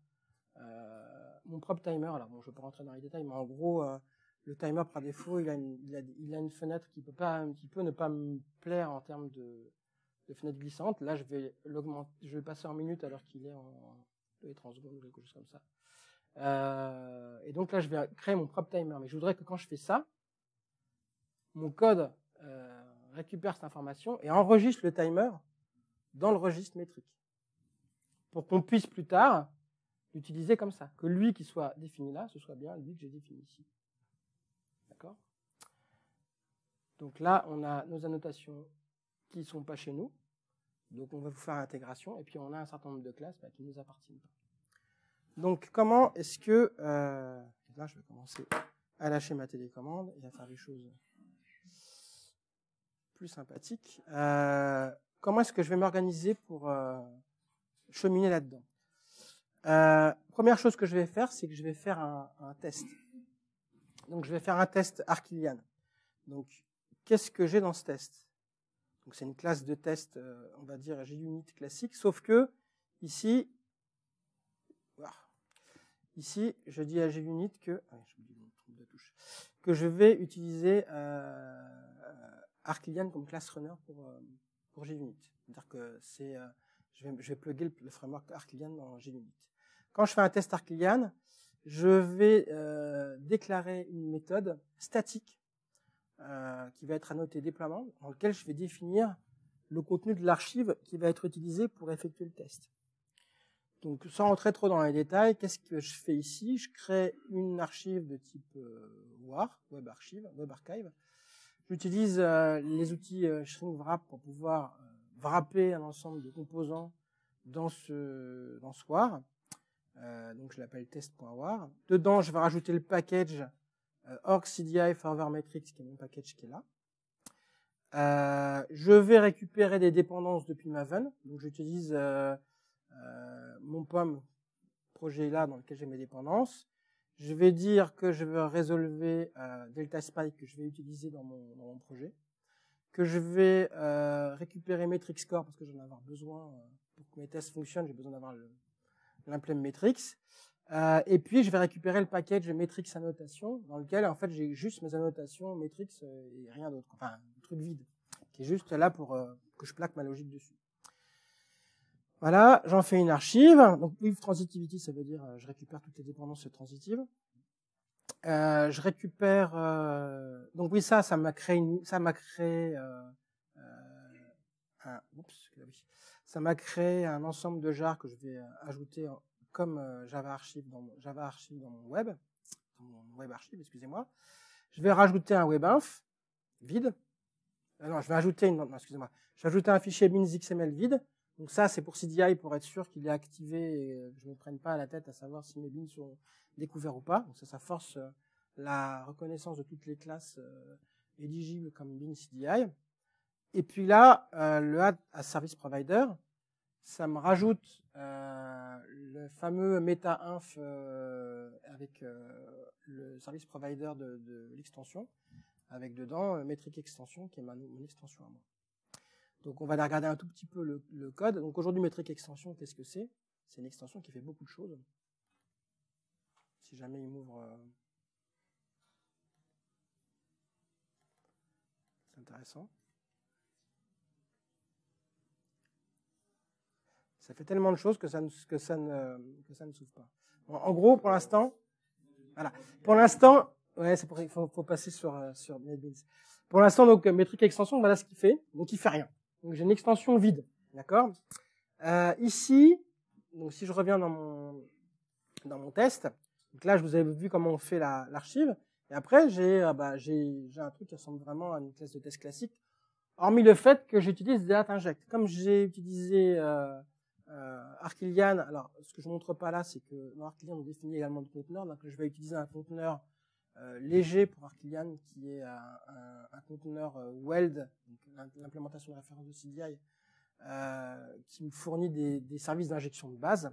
euh, mon propre timer. Alors bon, je ne vais pas rentrer dans les détails, mais en gros, euh, le timer par défaut, il a une, il a, il a une fenêtre qui peut, pas, qui peut ne pas me plaire en termes de de fenêtre glissante. Là, je vais l'augmenter, je vais passer en minutes alors qu'il est en trente secondes, quelque chose comme ça. Euh, et donc là, je vais créer mon propre timer. Mais je voudrais que quand je fais ça, mon code euh, récupère cette information et enregistre le timer dans le registre métrique pour qu'on puisse plus tard l'utiliser comme ça. Que lui qui soit défini là, ce soit bien lui que j'ai défini ici. D'accord? Donc là, on a nos annotations qui sont pas chez nous, donc on va vous faire l'intégration, et puis on a un certain nombre de classes bah, qui nous appartiennent pas. Donc comment est-ce que, euh, là je vais commencer à lâcher ma télécommande et à faire des choses plus sympathiques, euh, comment est-ce que je vais m'organiser pour euh, cheminer là-dedans? euh, Première chose que je vais faire, c'est que je vais faire un, un test. Donc je vais faire un test Arquillian. Donc qu'est-ce que j'ai dans ce test? Donc c'est une classe de test, euh, on va dire JUnit classique, sauf que ici, ici, je dis à JUnit que, ah, je me dis, je me trompe de touche, que je vais utiliser euh, Arquillian comme classe runner pour euh, pour JUnit. C'est-à-dire que c'est, euh, je vais je vais plugger le, le framework Arquillian dans JUnit. Quand je fais un test Arquillian, je vais euh, déclarer une méthode statique. Euh, qui va être annoté déploiement, dans lequel je vais définir le contenu de l'archive qui va être utilisé pour effectuer le test. Donc, sans rentrer trop dans les détails, qu'est-ce que je fais ici? Je crée une archive de type euh, W A R, Web Archive, Web Archive. J'utilise euh, les outils euh, ShrinkWrap pour pouvoir euh, wrapper un ensemble de composants dans ce, dans ce W A R. Euh, donc, je l'appelle test.war. Dedans, je vais rajouter le package org C D I forward metrics, qui est mon package qui est là. Euh, je vais récupérer des dépendances depuis Maven, donc j'utilise euh, euh, mon P O M projet là dans lequel j'ai mes dépendances. Je vais dire que je veux résolver euh, Delta Spike que je vais utiliser dans mon, dans mon projet, que je vais euh, récupérer metrics score parce que je vais en avoir besoin euh, pour que mes tests fonctionnent, j'ai besoin d'avoir l'implément metrics. Euh, et puis je vais récupérer le package metrics annotation dans lequel en fait j'ai juste mes annotations metrics et rien d'autre, enfin un truc vide qui est juste là pour euh, que je plaque ma logique dessus. Voilà, j'en fais une archive. Donc with transitivity, ça veut dire euh, je récupère toutes les dépendances transitives. Euh, je récupère euh, donc oui ça ça m'a créé une, ça m'a créé euh, euh, un, oups, ça m'a créé un ensemble de jars que je vais euh, ajouter en, comme Java Archive dans mon, Java Archive dans mon web, dans mon web archive, excusez-moi. Je vais rajouter un webinf vide. Ah non, je vais ajouter une, non, excusez-moi. Je vais ajouter un fichier bin.xml vide. Donc ça, c'est pour C D I pour être sûr qu'il est activé et que je ne me prenne pas à la tête à savoir si mes bins sont découverts ou pas. Donc ça, ça force la reconnaissance de toutes les classes euh, éligibles comme bin C D I. Et puis là, euh, le add à service provider, ça me rajoute euh, le fameux meta-inf euh, avec euh, le service provider de, de l'extension, avec dedans euh, metric extension qui est ma, mon extension à moi. Donc on va aller regarder un tout petit peu le, le code. Donc aujourd'hui metric extension, qu'est-ce que c'est? C'est une extension qui fait beaucoup de choses. Si jamais il m'ouvre, euh... c'est intéressant. Ça fait tellement de choses que ça ne, que ça ne, que ça ne s'ouvre pas. Bon, en gros, pour l'instant, voilà. Pour l'instant, ouais, c'est pour, il faut, faut passer sur, sur NetBeans. Pour l'instant, donc, métrique extension, voilà ce qu'il fait. Donc, il fait rien. Donc, j'ai une extension vide. D'accord. Euh, ici, donc si je reviens dans mon, dans mon test, donc là je vous avais vu comment on fait la, l'archive, et après j'ai euh, bah, j'ai un truc qui ressemble vraiment à une classe de test classique, hormis le fait que j'utilise date-inject. Comme j'ai utilisé euh, euh, Arquillian, alors ce que je ne montre pas là, c'est que dans Arquillian on définit également le conteneur, donc je vais utiliser un conteneur euh, léger pour Arquillian, qui est un, un, un conteneur euh, Weld, l'implémentation de référence de C D I, Euh, qui me fournit des, des services d'injection de base.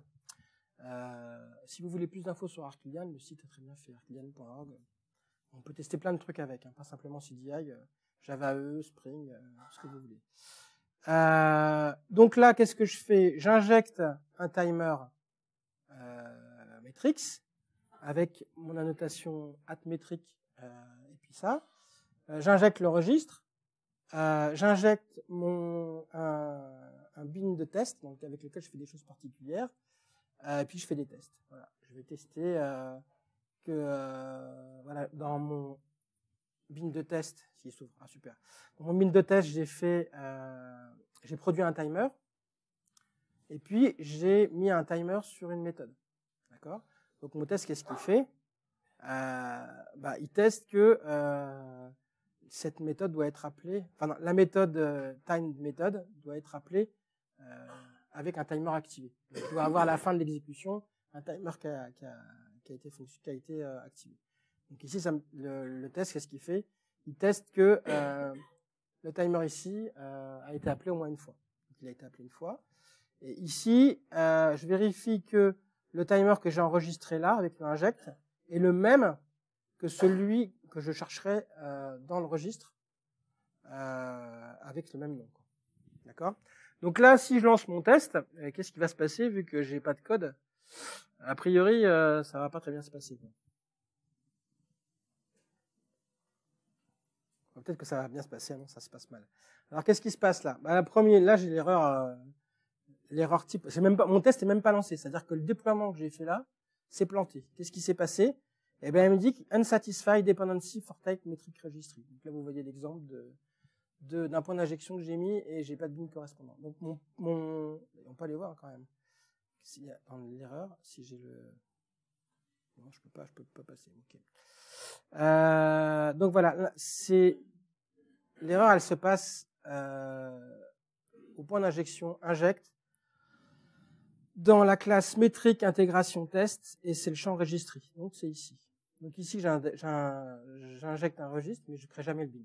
Euh, si vous voulez plus d'infos sur Arquillian, le site est très bien fait, arquillian point org. On peut tester plein de trucs avec, hein, pas simplement C D I, euh, Java E E, Spring, euh, ce que vous voulez. Euh, donc là, qu'est-ce que je fais? J'injecte un timer euh, Metrics avec mon annotation at metric euh, et puis ça. Euh, J'injecte le registre. Euh, j'injecte mon un, un bin de test, donc avec lequel je fais des choses particulières, euh, et puis je fais des tests. Voilà. Je vais tester euh, que euh, voilà, dans mon bin de test, s'il s'ouvre, ah super. Dans mon bin de test, j'ai fait, euh, j'ai produit un timer, et puis j'ai mis un timer sur une méthode. D'accord. Donc mon test, qu'est-ce qu'il fait? euh, Bah, il teste que euh, cette méthode doit être appelée, enfin non, la méthode euh, time méthode doit être appelée euh, avec un timer activé. Donc, il doit avoir à la fin de l'exécution un timer qui a, qui a, qui a été, qui a été euh, activé. Donc ici, ça, le, le test, qu'est-ce qu'il fait? Il teste que euh, le timer ici euh, a été appelé au moins une fois. Donc, il a été appelé une fois. Et ici, euh, je vérifie que le timer que j'ai enregistré là avec le inject est le même que celui que je chercherai euh, dans le registre euh, avec le même nom. D'accord. Donc là, si je lance mon test, euh, qu'est-ce qui va se passer vu que j'ai pas de code? A priori, euh, ça va pas très bien se passer. Enfin, peut-être que ça va bien se passer, non, ça se passe mal. Alors qu'est-ce qui se passe là? Bah, la première, là, j'ai l'erreur, euh, l'erreur type. C'est même pas, mon test est même pas lancé, c'est-à-dire que le déploiement que j'ai fait là, s'est planté. Qu'est-ce qui s'est passé? Eh bien, elle me dit unsatisfied dependency for type metric registry. Donc là, vous voyez l'exemple de, d'un point d'injection que j'ai mis et j'ai pas de bin correspondant. Donc mon, mon, on peut aller voir quand même. S'il y a dans l'erreur, si j'ai le, non, je peux pas, je peux pas passer. Okay. Euh, donc voilà, c'est l'erreur, elle se passe euh, au point d'injection inject dans la classe métrique intégration test et c'est le champ registry. Donc c'est ici. Donc ici, j'injecte un registre, mais je ne crée jamais le bin.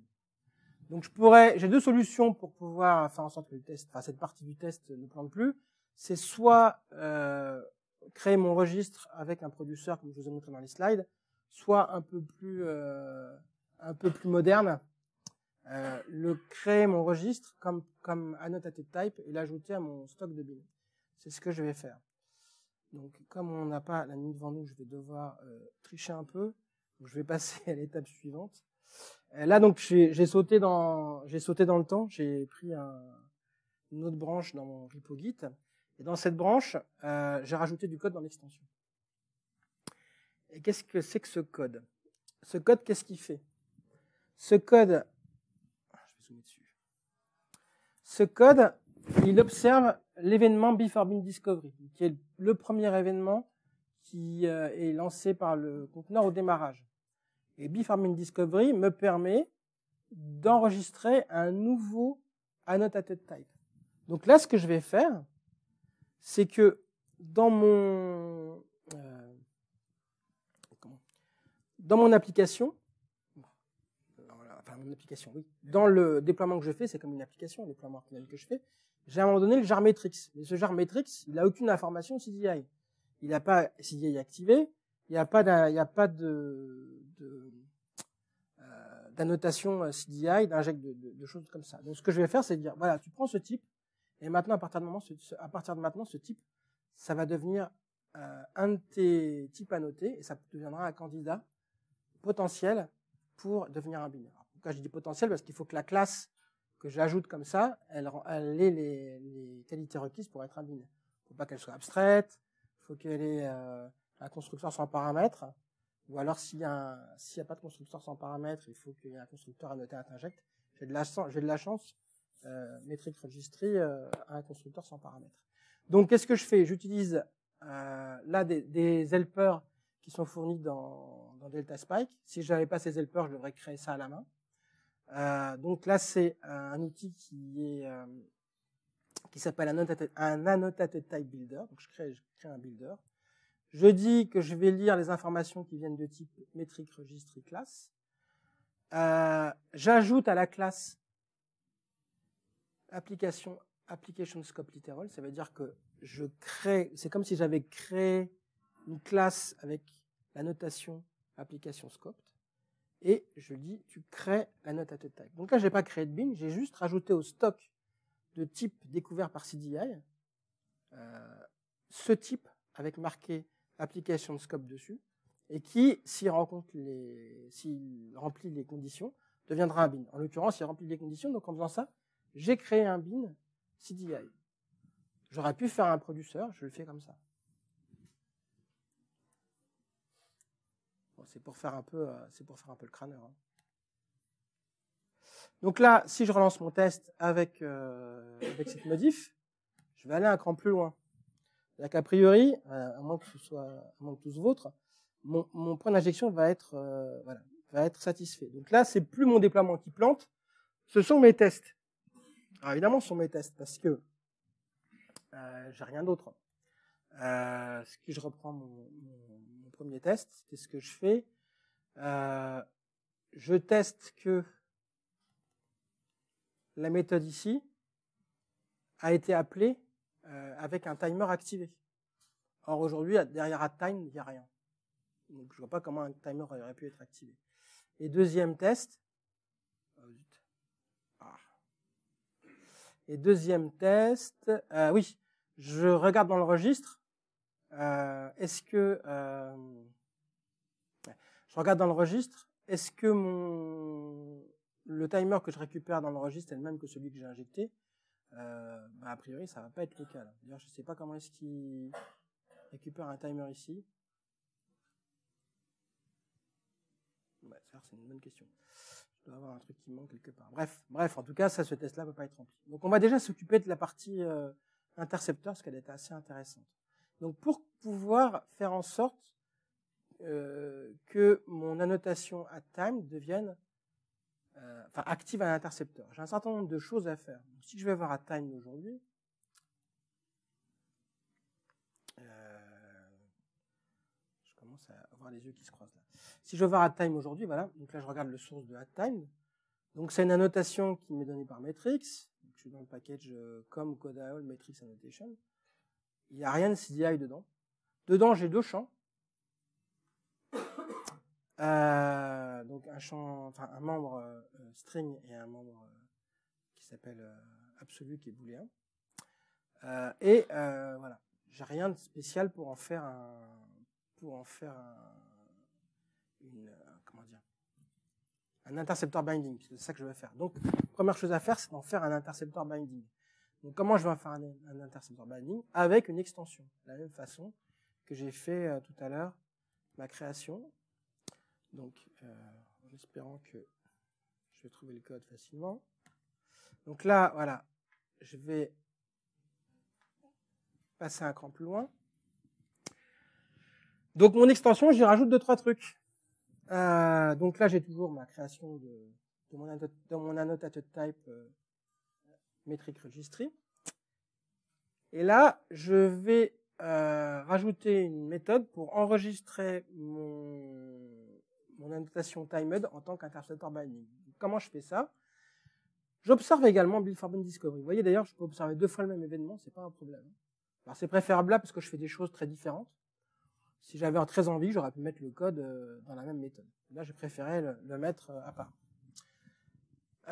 Donc je pourrais, j'ai deux solutions pour pouvoir faire en sorte que le test, enfin cette partie du test ne plante plus. C'est soit euh, créer mon registre avec un producteur comme je vous ai montré dans les slides, soit un peu plus, euh, un peu plus moderne, euh, le créer mon registre comme comme annotated type et l'ajouter à mon stock de bins. C'est ce que je vais faire. Donc, comme on n'a pas la nuit devant nous, je vais devoir euh, tricher un peu. Donc, je vais passer à l'étape suivante. Et là, donc, j'ai sauté dans, j'ai sauté dans le temps. J'ai pris un, une autre branche dans mon repo Git, et dans cette branche, euh, j'ai rajouté du code dans l'extension. Et qu'est-ce que c'est que ce code? Ce code, qu'est-ce qu'il fait? Ce code, je vais zoomer dessus. Ce code, il observe l'événement Before Bin Discovery, qui est le premier événement qui est lancé par le conteneur au démarrage. Et Before Bin Discovery me permet d'enregistrer un nouveau annotated type. Donc là, ce que je vais faire, c'est que dans mon euh, dans mon application, enfin mon application, oui, dans le déploiement que je fais, c'est comme une application, le déploiement que je fais. J'ai à un moment donné le jar Metrics. Mais ce jar Metrics, il n'a aucune information C D I. Il n'a pas C D I activé, il n'y a pas d'annotation de, de, euh, C D I, d'injecte de, de, de choses comme ça. Donc ce que je vais faire, c'est dire, voilà, tu prends ce type, et maintenant, à partir de, moment, ce, à partir de maintenant, ce type, ça va devenir euh, un de tes types annotés, et ça deviendra un candidat potentiel pour devenir un binaire. Pourquoi je dis potentiel? Parce qu'il faut que la classe que j'ajoute comme ça, elle, elle ait les, les qualités requises pour être un bin. Il ne faut pas qu'elle soit abstraite, il faut qu'elle ait euh, un constructeur sans paramètre, ou alors s'il n'y a, a pas de constructeur sans paramètre, il faut qu'il y ait un constructeur annoté à inject. J'ai de la, j'ai de la chance, euh, métrique registry euh, à un constructeur sans paramètres. Donc qu'est-ce que je fais? J'utilise euh, là des, des helpers qui sont fournis dans, dans Delta Spike. Si je n'avais pas ces helpers, je devrais créer ça à la main. Euh, donc là, c'est un outil qui est euh, qui s'appelle un, un annotated type builder. Donc je crée, je crée un builder. Je dis que je vais lire les informations qui viennent de type métrique, registre, classe. Euh, J'ajoute à la classe application application scope literal. Ça veut dire que je crée. C'est comme si j'avais créé une classe avec la notation application scope. Et je dis, tu crées la note à te tag. Donc là, j'ai pas créé de bin, j'ai juste rajouté au stock de type découvert par C D I, euh, ce type avec marqué application de scope dessus, et qui, s'il rencontre les, s'il remplit les conditions, deviendra un bin. En l'occurrence, il remplit les conditions, donc en faisant ça, j'ai créé un bin C D I. J'aurais pu faire un producteur, je le fais comme ça. C'est pour faire un peu, c'est pour faire un peu le crâneur. Hein. Donc là, si je relance mon test avec, euh, avec cette modif, je vais aller un cran plus loin. C'est-à-dire qu'a priori, euh, à moins que ce soit, à moins que tout se vôtre, mon, mon point d'injection va être, euh, voilà, va être satisfait. Donc là, c'est plus mon déploiement qui plante, ce sont mes tests. Alors évidemment, ce sont mes tests parce que euh, j'ai rien d'autre. Euh, si je reprends mon, mon premier test, qu'est-ce que je fais? euh, Je teste que la méthode ici a été appelée euh, avec un timer activé. Or aujourd'hui, derrière à time, il n'y a rien. Donc je ne vois pas comment un timer aurait pu être activé. Et deuxième test, et deuxième test, euh, oui, je regarde dans le registre. Euh, est-ce que euh, je regarde dans le registre, est-ce que mon le timer que je récupère dans le registre est le même que celui que j'ai injecté? euh, bah, a priori, ça va pas être le cas. D'ailleurs, je sais pas comment est-ce qu'il récupère un timer ici. Bah, c'est une bonne question. Je dois avoir un truc qui manque quelque part. Bref, bref, en tout cas, ça, ce test-là peut pas être rempli. Donc, on va déjà s'occuper de la partie euh, intercepteur, parce qu'elle est assez intéressante. Donc pour pouvoir faire en sorte euh, que mon annotation at time devienne, euh, enfin active un intercepteur, j'ai un certain nombre de choses à faire. Donc, si je vais voir at time aujourd'hui, euh, je commence à avoir les yeux qui se croisent là. Si je vais voir at time aujourd'hui, voilà, donc là je regarde le source de at time. Donc c'est une annotation qui m'est donnée par Metrics. Donc, je suis dans le package euh, com code all Metrics annotation. Il n'y a rien de C D I dedans. Dedans, j'ai deux champs. Euh, donc un champ, enfin un membre euh, string et un membre euh, qui s'appelle euh, absolu, qui est booléen. Euh, et euh, voilà, j'ai rien de spécial pour en faire un, pour en faire un, une, comment dire, un interceptor binding. C'est ça que je vais faire. Donc première chose à faire, c'est d'en faire un interceptor binding. Donc, comment je vais faire un, un interceptor binding? Avec une extension, de la même façon que j'ai fait euh, tout à l'heure ma création. Donc, euh, en espérant que je vais trouver le code facilement. Donc là, voilà, je vais passer un cran plus loin. Donc, mon extension, j'y rajoute deux, trois trucs. Euh, donc là, j'ai toujours ma création de, de mon, de mon annotated type euh, métrique registry. Et là, je vais euh, rajouter une méthode pour enregistrer mon, mon annotation timed en tant qu'interceptor binding. Donc, comment je fais ça? J'observe également build for bin discovery. Vous voyez d'ailleurs, je peux observer deux fois le même événement, c'est pas un problème. Alors c'est préférable là parce que je fais des choses très différentes. Si j'avais très envie, j'aurais pu mettre le code dans la même méthode. Là, je préférais le, le mettre à part.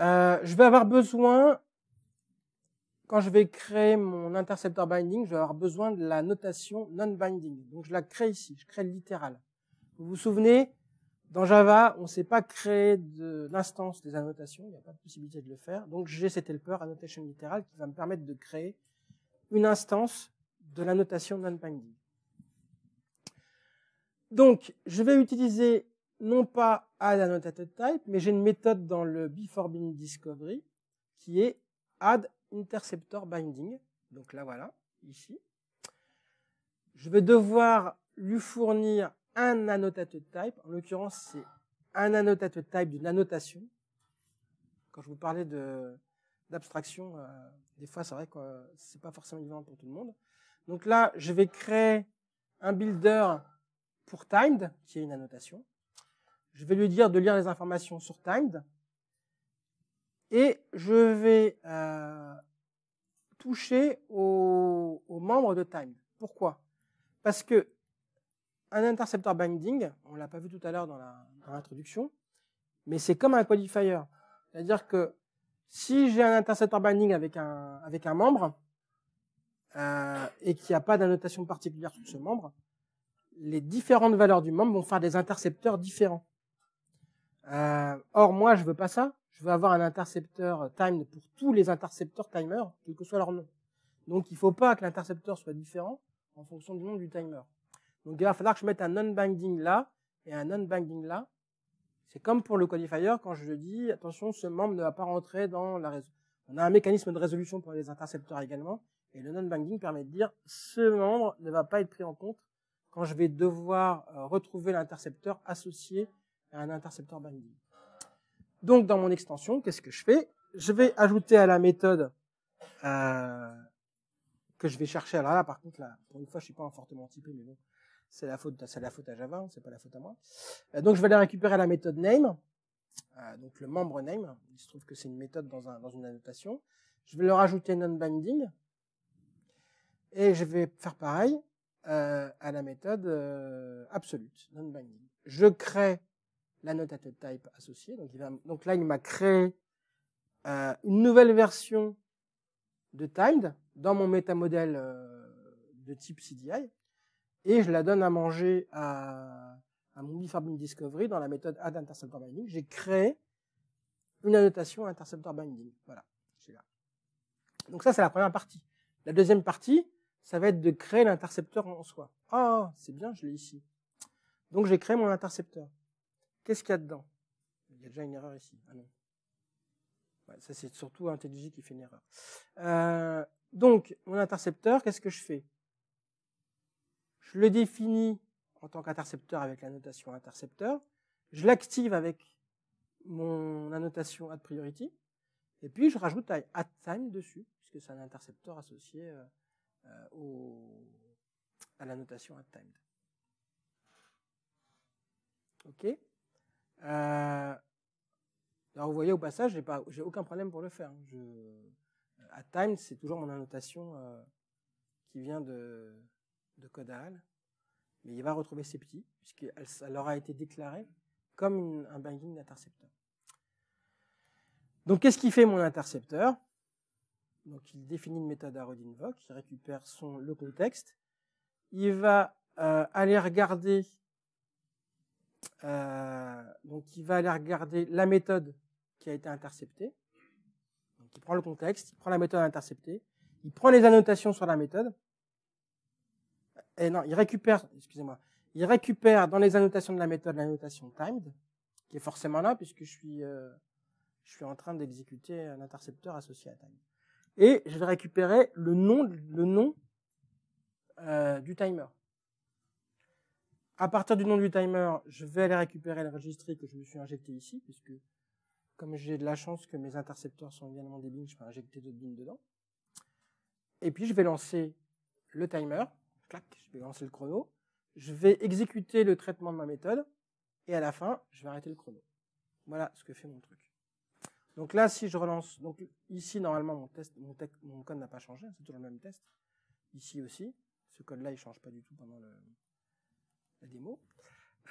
Euh, je vais avoir besoin Quand je vais créer mon interceptor binding, je vais avoir besoin de la notation non-binding. Donc je la crée ici, je crée le littéral. Vous vous souvenez, dans Java, on ne sait pas créer de l'instance des annotations, il n'y a pas de possibilité de le faire. Donc j'ai cet helper annotation littéral qui va me permettre de créer une instance de la notation non-binding. Donc je vais utiliser non pas addAnnotatedType, mais j'ai une méthode dans le beforeBinDiscovery qui est add interceptor binding. Donc là, voilà, ici. Je vais devoir lui fournir un annotated type. En l'occurrence, c'est un annotated type d'une annotation. Quand je vous parlais de d'abstraction, euh, des fois, c'est vrai que euh, c'est pas forcément évident pour tout le monde. Donc là, je vais créer un builder pour timed, qui est une annotation. Je vais lui dire de lire les informations sur timed. Et je vais euh, toucher aux, aux membres de timed. Pourquoi? Parce que un interceptor binding, on l'a pas vu tout à l'heure dans l'introduction, mais c'est comme un qualifier. C'est-à-dire que si j'ai un interceptor binding avec un, avec un membre, euh, et qu'il n'y a pas d'annotation particulière sur ce membre, les différentes valeurs du membre vont faire des intercepteurs différents. Euh, or, moi, je veux pas ça. Je veux avoir un intercepteur timed pour tous les intercepteurs timer, quel que soit leur nom. Donc, il faut pas que l'intercepteur soit différent en fonction du nom du timer. Donc, il va falloir que je mette un non-binding là et un non-binding là. C'est comme pour le qualifier quand je dis, attention, ce membre ne va pas rentrer dans la résolution. On a un mécanisme de résolution pour les intercepteurs également. Et le non-binding permet de dire, ce membre ne va pas être pris en compte quand je vais devoir euh, retrouver l'intercepteur associé à un intercepteur binding. Donc, dans mon extension, qu'est-ce que je fais? Je vais ajouter à la méthode euh, que je vais chercher. Alors là, par contre, là, pour une fois, je suis pas en fortement typé, mais bon, c'est la faute, c'est la faute à Java, c'est pas la faute à moi. Euh, donc, je vais aller récupérer la méthode name, euh, donc le membre name. Il se trouve que c'est une méthode dans, un, dans une annotation. Je vais leur ajouter non-binding et je vais faire pareil euh, à la méthode euh, absolute, non-binding. Je crée l'annotated type associé. Donc, il va, donc là, il m'a créé euh, une nouvelle version de timed dans mon métamodèle euh, de type C D I, et je la donne à manger à, à mon BeForBean Discovery dans la méthode add interceptor binding. J'ai créé une annotation interceptor binding. Voilà, c'est là. Donc ça, c'est la première partie. La deuxième partie, ça va être de créer l'intercepteur en soi. Ah, oh, c'est bien, je l'ai ici. Donc j'ai créé mon intercepteur. Qu'est-ce qu'il y a dedans? Il y a déjà une erreur ici. Ah non. Ouais, ça, c'est surtout T S N G qui fait une erreur. Euh, donc, mon intercepteur, qu'est-ce que je fais? Je le définis en tant qu'intercepteur avec la notation intercepteur. Je l'active avec mon annotation add priority. Et puis, je rajoute add time dessus, puisque c'est un intercepteur associé euh, euh, au, à la notation add time. OK. Euh, alors vous voyez au passage, j'ai pas, j'ai aucun problème pour le faire. Je, à time, c'est toujours mon annotation euh, qui vient de, de Codal, mais il va retrouver ses petits puisqu'elle elle aura été déclarée comme une, un binding d'intercepteur. Donc qu'est-ce qu'il fait mon intercepteur? Donc il définit une méthode arrow invoke, il récupère son le contexte, il va euh, aller regarder. Euh, donc, il va aller regarder la méthode qui a été interceptée. Donc, il prend le contexte, il prend la méthode interceptée, il prend les annotations sur la méthode. Et non, il récupère, excusez-moi, il récupère dans les annotations de la méthode l'annotation timed, qui est forcément là puisque je suis, euh, je suis en train d'exécuter un intercepteur associé à timed. Et je vais récupérer le nom, le nom euh, du timer. À partir du nom du timer, je vais aller récupérer le registry que je me suis injecté ici, puisque comme j'ai de la chance que mes intercepteurs sont également des bins, je peux injecter d'autres bins dedans. Et puis, je vais lancer le timer. Clac, je vais lancer le chrono. Je vais exécuter le traitement de ma méthode. Et à la fin, je vais arrêter le chrono. Voilà ce que fait mon truc. Donc là, si je relance, donc ici, normalement, mon test, mon, tec, mon code n'a pas changé. C'est toujours le même test. Ici aussi. Ce code-là, il change pas du tout pendant le, la démo,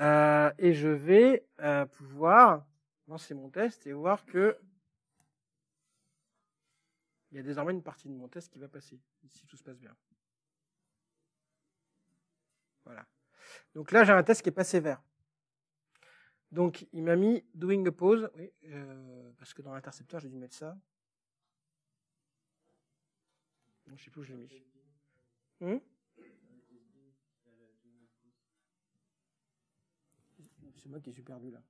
euh, et je vais euh, pouvoir lancer mon test et voir que il y a désormais une partie de mon test qui va passer, si tout se passe bien. Voilà. Donc là, j'ai un test qui est passé vert. Donc, il m'a mis doing a pause, oui, euh, parce que dans l'intercepteur, j'ai dû mettre ça. Donc, je sais plus où je l'ai mis. Hmm? C'est moi qui suis perdu là.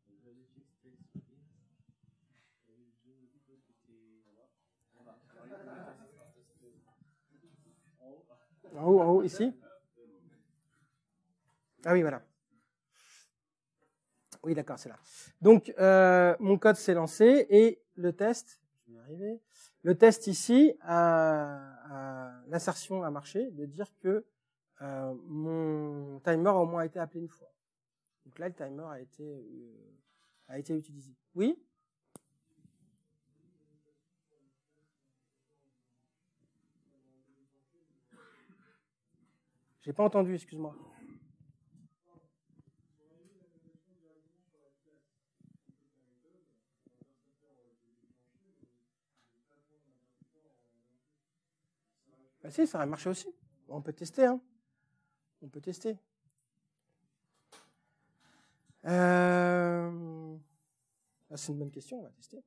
En haut, en haut, ici. Ah oui, voilà. Oui, d'accord, c'est là. Donc, euh, mon code s'est lancé et le test, je vais y arriver, le test ici, l'assertion a marché de dire que euh, mon timer a au moins été appelé une fois. Donc là, le timer a été, euh, a été utilisé. Oui? J'ai pas entendu, excuse-moi. Ben si, ça aurait marché aussi. On peut tester, hein. On peut tester. Euh... Ah, c'est une bonne question, on va tester.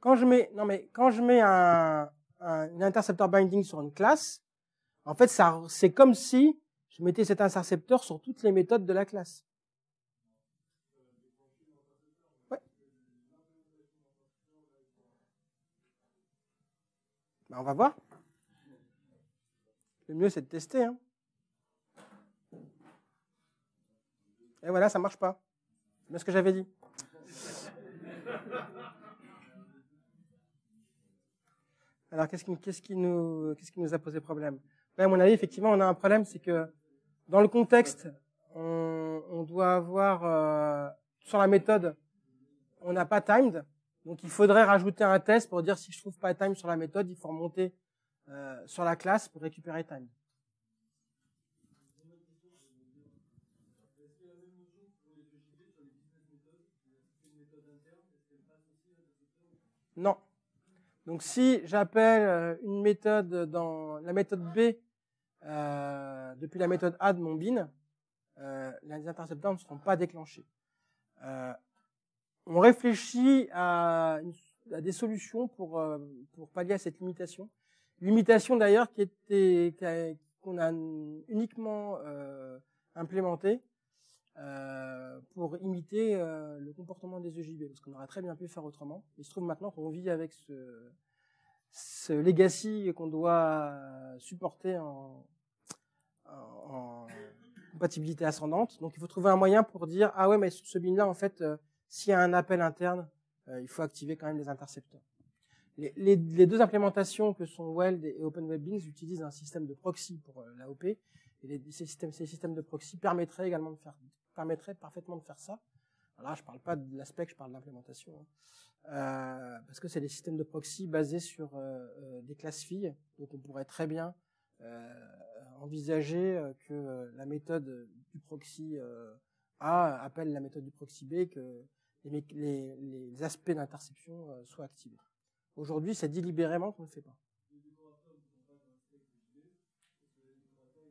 Quand je mets, non mais quand je mets un, un, un intercepteur binding sur une classe, en fait, ça, c'est comme si je mettais cet intercepteur sur toutes les méthodes de la classe. Ben on va voir. Le mieux, c'est de tester. Hein. Et voilà, ça marche pas. C'est bien ce que j'avais dit. Alors, qu'est-ce qui, qu'est-ce qui nous, qu'est-ce qui nous a posé problème? Ben, à mon avis, effectivement, on a un problème, c'est que dans le contexte, on, on doit avoir, euh, sur la méthode, on n'a pas timed. Donc, il faudrait rajouter un test pour dire si je trouve pas time sur la méthode, il faut remonter euh, sur la classe pour récupérer time. Non. Donc, si j'appelle une méthode dans la méthode B euh, depuis la méthode A de mon bin, euh, les intercepteurs ne seront pas déclenchés. Euh, On réfléchit à, à des solutions pour, euh, pour pallier à cette limitation. Limitation d'ailleurs qui était qu'on a uniquement euh, implémentée euh, pour imiter euh, le comportement des E J B, parce qu'on aurait très bien pu faire autrement. Il se trouve maintenant qu'on vit avec ce, ce legacy qu'on doit supporter en, en compatibilité ascendante. Donc il faut trouver un moyen pour dire ah ouais mais sur ce bin là en fait euh, s'il y a un appel interne, euh, il faut activer quand même les intercepteurs. Les, les, les deux implémentations que sont Weld et Open WebBeans utilisent un système de proxy pour euh, l'A O P. Et les, ces, systèmes, ces systèmes de proxy permettraient également de faire, permettraient parfaitement de faire ça. Alors là, je ne parle pas de l'aspect, je parle de l'implémentation, hein. Euh, parce que c'est des systèmes de proxy basés sur euh, euh, des classes filles. Donc on pourrait très bien euh, envisager euh, que euh, la méthode du proxy euh, A appelle la méthode du proxy B, que Les, les, les aspects d'interception euh, soient activés. Aujourd'hui, c'est délibérément qu'on ne le fait pas.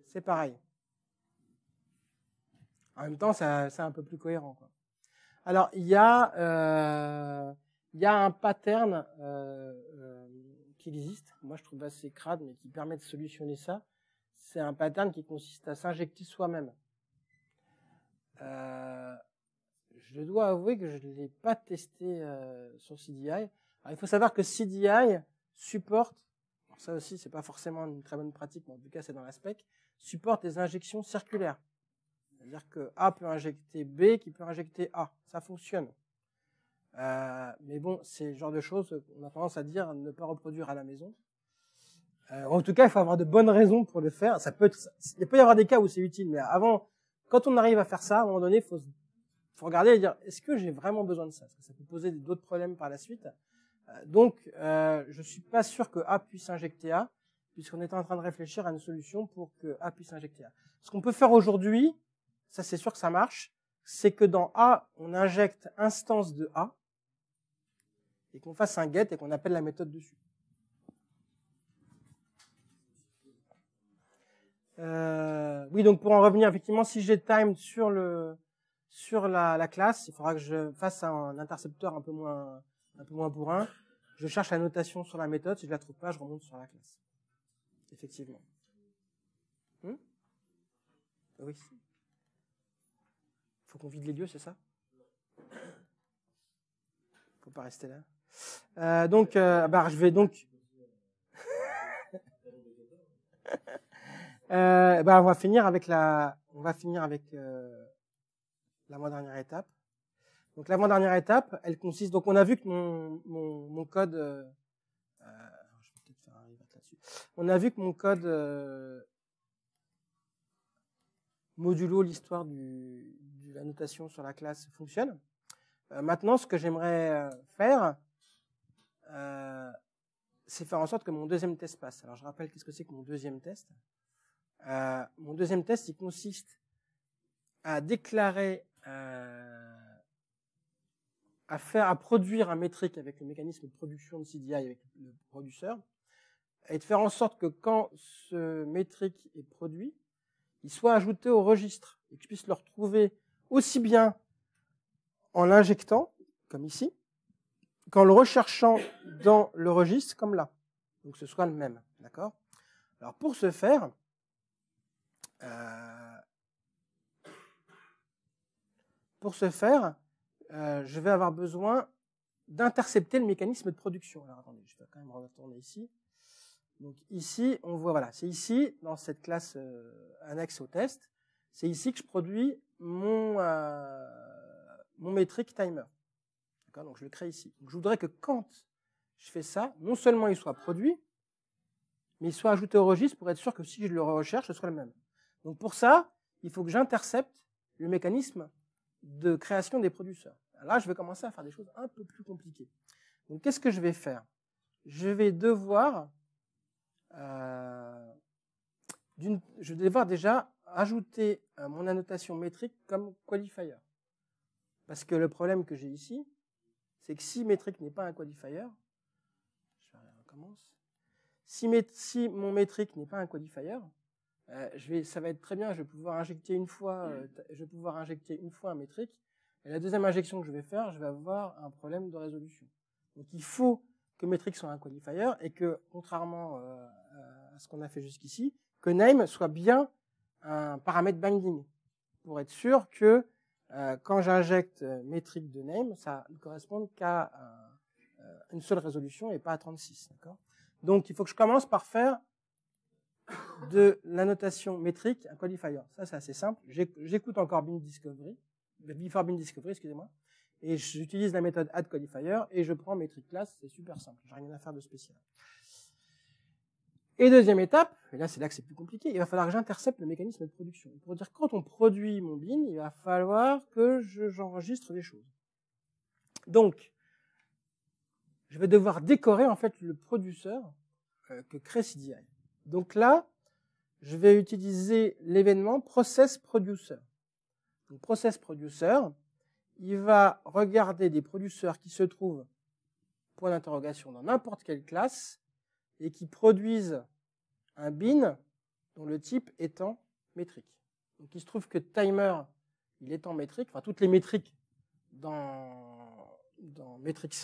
C'est pareil. En même temps, c'est un peu plus cohérent, quoi. Alors, il y a, euh, il y a un pattern euh, euh, qui existe, moi je trouve assez crade, mais qui permet de solutionner ça. C'est un pattern qui consiste à s'injecter soi-même. Euh, Je dois avouer que je ne l'ai pas testé euh, sur C D I. Alors, il faut savoir que C D I supporte, bon, ça aussi c'est pas forcément une très bonne pratique, mais en tout cas c'est dans la spec, supporte des injections circulaires. C'est-à-dire que A peut injecter B qui peut injecter A. Ça fonctionne. Euh, mais bon, c'est le genre de choses qu'on a tendance à dire ne pas reproduire à la maison. Euh, en tout cas, il faut avoir de bonnes raisons pour le faire. Ça peut être, il peut y avoir des cas où c'est utile, mais avant, quand on arrive à faire ça, à un moment donné, il faut se Il faut regarder et dire, est-ce que j'ai vraiment besoin de ça? Parce que ça peut poser d'autres problèmes par la suite. Euh, donc, euh, je suis pas sûr que A puisse injecter A, puisqu'on est en train de réfléchir à une solution pour que A puisse injecter A. Ce qu'on peut faire aujourd'hui, ça c'est sûr que ça marche, c'est que dans A, on injecte instance de A, et qu'on fasse un get et qu'on appelle la méthode dessus. Euh, oui, donc pour en revenir, effectivement, si j'ai timed sur le... Sur la, la classe, il faudra que je fasse un intercepteur un peu moins, un peu moins bourrin. Je cherche la notation sur la méthode. Si je la trouve pas, je remonte sur la classe. Effectivement. Hmm oui. Il faut qu'on vide les lieux, c'est ça? Faut pas rester là. Euh, donc, euh, bah, je vais donc... euh, bah, on va finir avec la, on va finir avec euh, l'avant-dernière étape. Donc l'avant-dernière étape, elle consiste. Donc on a vu que mon mon, mon code. Euh, je vais peut-être faire un rivage là-dessus. On a vu que mon code euh, modulo l'histoire du de la notation sur la classe fonctionne. Euh, maintenant, ce que j'aimerais faire, euh, c'est faire en sorte que mon deuxième test passe. Alors je rappelle qu'est-ce que c'est que mon deuxième test. Euh, mon deuxième test, il consiste à déclarer, euh, à faire, à produire un métrique avec le mécanisme de production de C D I avec le producteur, et de faire en sorte que quand ce métrique est produit, il soit ajouté au registre et que je puisse le retrouver aussi bien en l'injectant, comme ici, qu'en le recherchant dans le registre, comme là. Donc ce soit le même, d'accord? Alors pour ce faire, euh, pour ce faire, euh, je vais avoir besoin d'intercepter le mécanisme de production. Alors attendez, je vais quand même retourner ici. Donc ici, on voit, voilà, c'est ici, dans cette classe euh, annexe au test, c'est ici que je produis mon, euh, mon métrique timer. Donc je le crée ici. Donc je voudrais que quand je fais ça, non seulement il soit produit, mais il soit ajouté au registre pour être sûr que si je le recherche, ce soit le même. Donc pour ça, il faut que j'intercepte le mécanisme de création des producteurs. Là, je vais commencer à faire des choses un peu plus compliquées. Donc qu'est-ce que je vais faire? Je vais devoir, euh, d'une, je vais devoir déjà ajouter euh, mon annotation métrique comme qualifier. Parce que le problème que j'ai ici, c'est que si métrique n'est pas un qualifier, je recommence. Si, mét si mon métrique n'est pas un qualifier, euh, je vais, ça va être très bien. Je vais pouvoir injecter une fois, euh, je vais pouvoir injecter une fois un métrique. Et la deuxième injection que je vais faire, je vais avoir un problème de résolution. Donc il faut que métrique soit un qualifier et que, contrairement euh, à ce qu'on a fait jusqu'ici, que name soit bien un paramètre binding pour être sûr que Euh, quand j'injecte euh, métrique de name, ça ne correspond qu'à euh, une seule résolution et pas à trente-six. Donc il faut que je commence par faire de l'annotation métrique un qualifier. Ça, c'est assez simple. J'écoute encore bin discovery, before bin discovery, excusez-moi, et j'utilise la méthode add qualifier et je prends métrique class. C'est super simple. J'ai rien à faire de spécial. Et deuxième étape, et là c'est là que c'est plus compliqué, il va falloir que j'intercepte le mécanisme de production. Pour dire quand on produit mon bin, il va falloir que j'enregistre des choses. Donc, je vais devoir décorer en fait le producteur euh, que crée C D I. Donc là, je vais utiliser l'événement process producer. Donc process producer, il va regarder des producteurs qui se trouvent, point d'interrogation, dans n'importe quelle classe, et qui produisent un bin dont le type étant métrique. Donc il se trouve que timer, il est en métrique, enfin toutes les métriques dans, dans Metrics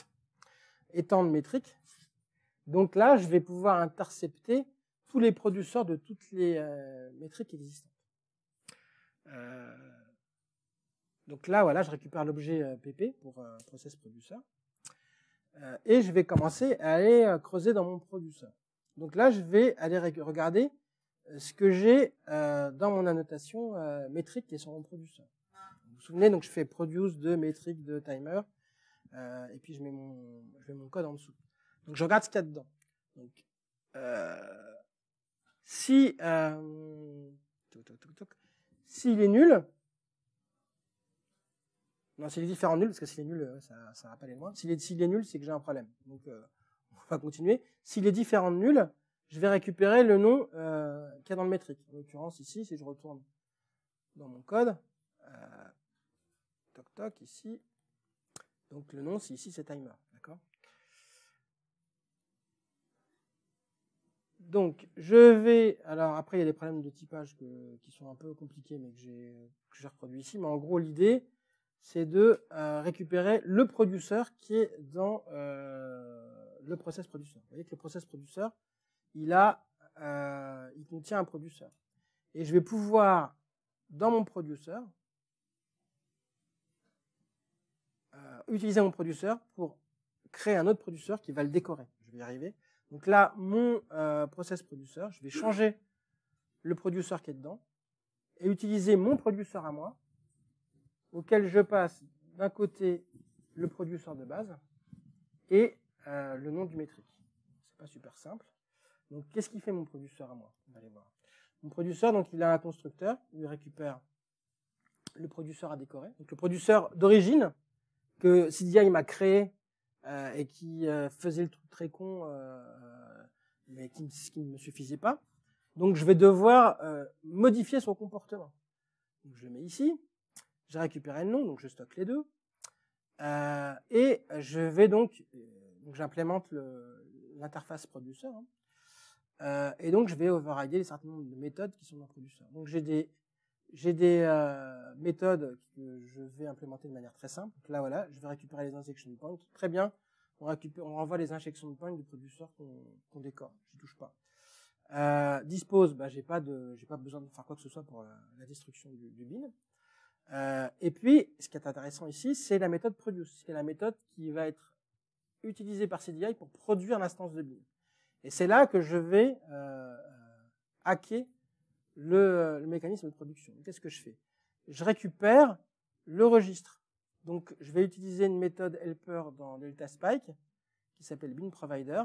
étant de métrique. Donc là, je vais pouvoir intercepter tous les producteurs de toutes les euh, métriques existantes. Euh, donc là, voilà, je récupère l'objet euh, P P pour euh, process producer. Euh, et je vais commencer à aller euh, creuser dans mon producer. Donc là, je vais aller regarder euh, ce que j'ai euh, dans mon annotation euh, métrique qui est sur mon producer. Vous vous souvenez, donc je fais produce de métrique de timer, euh, et puis je mets, mon, je mets mon code en dessous. Donc je regarde ce qu'il y a dedans. Donc, euh, si euh, toc, toc, toc, toc, s'il est nul, non, s'il est différent nul, parce que s'il est nul, ça ça va pas aller loin. S'il est, s'il est nul, c'est que j'ai un problème. Donc, euh, on va continuer. S'il est différent de nul, je vais récupérer le nom euh, qu'il y a dans le métrique. En l'occurrence, ici, si je retourne dans mon code, euh, toc toc, ici. Donc, le nom, c'est ici, c'est timer. D'accord? Donc, je vais... Alors, après, il y a des problèmes de typage que, qui sont un peu compliqués, mais que j'ai que j'ai reproduit ici. Mais en gros, l'idée... c'est de euh, récupérer le producteur qui est dans euh, le process producer. Vous voyez que le process producer, il a, euh, il contient un producteur. Et je vais pouvoir, dans mon producteur, utiliser mon producteur pour créer un autre producteur qui va le décorer. Je vais y arriver. Donc là, mon euh, process producer, je vais changer le producer qui est dedans et utiliser mon producer à moi, auquel je passe d'un côté le producer de base et euh, le nom du métrique. C'est pas super simple. Donc qu'est-ce qu'il fait mon producer à moi? On va aller voir. Mon producer, donc il a un constructeur, il récupère le producer à décorer. Donc le producer d'origine que C D I m'a créé euh, et qui euh, faisait le truc très con, euh, mais qui, qui ne me suffisait pas. Donc je vais devoir euh, modifier son comportement. Donc je le mets ici, j'ai récupéré le nom, donc je stocke les deux. Euh, et je vais donc, euh, donc j'implémente l'interface producer. Hein, euh, et donc je vais overrider un certain nombre de méthodes qui sont dans producer. Donc j'ai des, j'ai des euh, méthodes que je vais implémenter de manière très simple. Donc là voilà, je vais récupérer les injection points. Très bien, on récupère, on renvoie les injection points du producer qu'on qu'on décore. Je touche pas. Euh, dispose, bah, j'ai pas de, j'ai pas besoin de faire quoi que ce soit pour la, la destruction du, du bin. Euh, et puis, ce qui est intéressant ici, c'est la méthode produce, qui est la méthode qui va être utilisée par C D I pour produire l'instance de bin. Et c'est là que je vais euh, hacker le, le mécanisme de production. Qu'est-ce que je fais? Je récupère le registre. Donc, je vais utiliser une méthode helper dans Delta Spike qui s'appelle bin provider.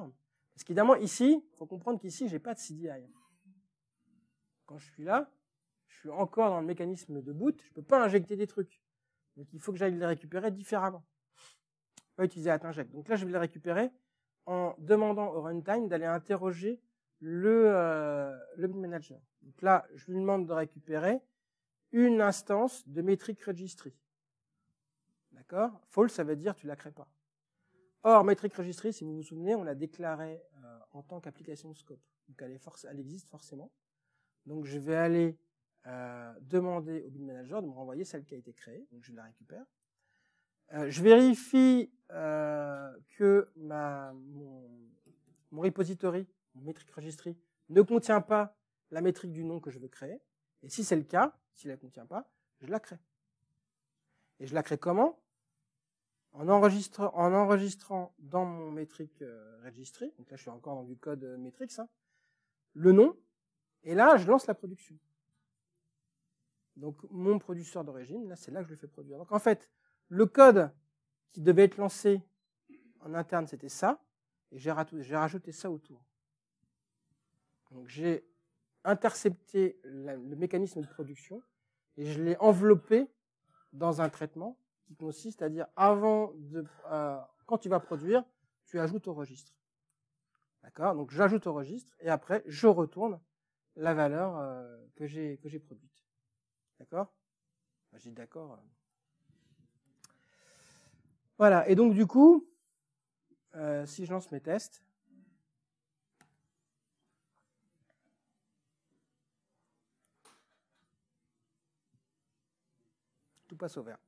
Parce qu'évidemment, ici, faut comprendre qu'ici, j'ai pas de C D I. Quand je suis là, je suis encore dans le mécanisme de boot, je peux pas injecter des trucs. Donc, il faut que j'aille les récupérer différemment. Je peux pas utiliser at inject. Donc là, je vais les récupérer en demandant au runtime d'aller interroger le, euh, le bin manager. Donc là, je lui demande de récupérer une instance de metric registry. D'accord? False, ça veut dire tu la crées pas. Or, metric registry, si vous vous souvenez, on l'a déclarée euh, en tant qu'application scope. Donc elle, est force, elle existe forcément. Donc je vais aller Euh, demander au bin manager de me renvoyer celle qui a été créée, donc je la récupère. Euh, je vérifie euh, que ma, mon, mon repository, mon métrique registry, ne contient pas la métrique du nom que je veux créer, et si c'est le cas, s'il la contient pas, je la crée. Et je la crée comment? En enregistrant, en enregistrant dans mon métrique euh, registry, donc là je suis encore dans du code euh, métrique, hein, le nom, et là je lance la production. Donc, mon producteur d'origine, là, c'est là que je le fais produire. Donc, en fait, le code qui devait être lancé en interne, c'était ça, et j'ai rajouté ça autour. Donc, j'ai intercepté la, le mécanisme de production, et je l'ai enveloppé dans un traitement qui consiste à dire, avant de, euh, quand tu vas produire, tu ajoutes au registre. D'accord? Donc, j'ajoute au registre, et après, je retourne la valeur euh, que j'ai que j'ai produite. D'accord? Enfin, j'ai dit d'accord. Voilà, et donc du coup, euh, si je lance mes tests, tout passe au vert.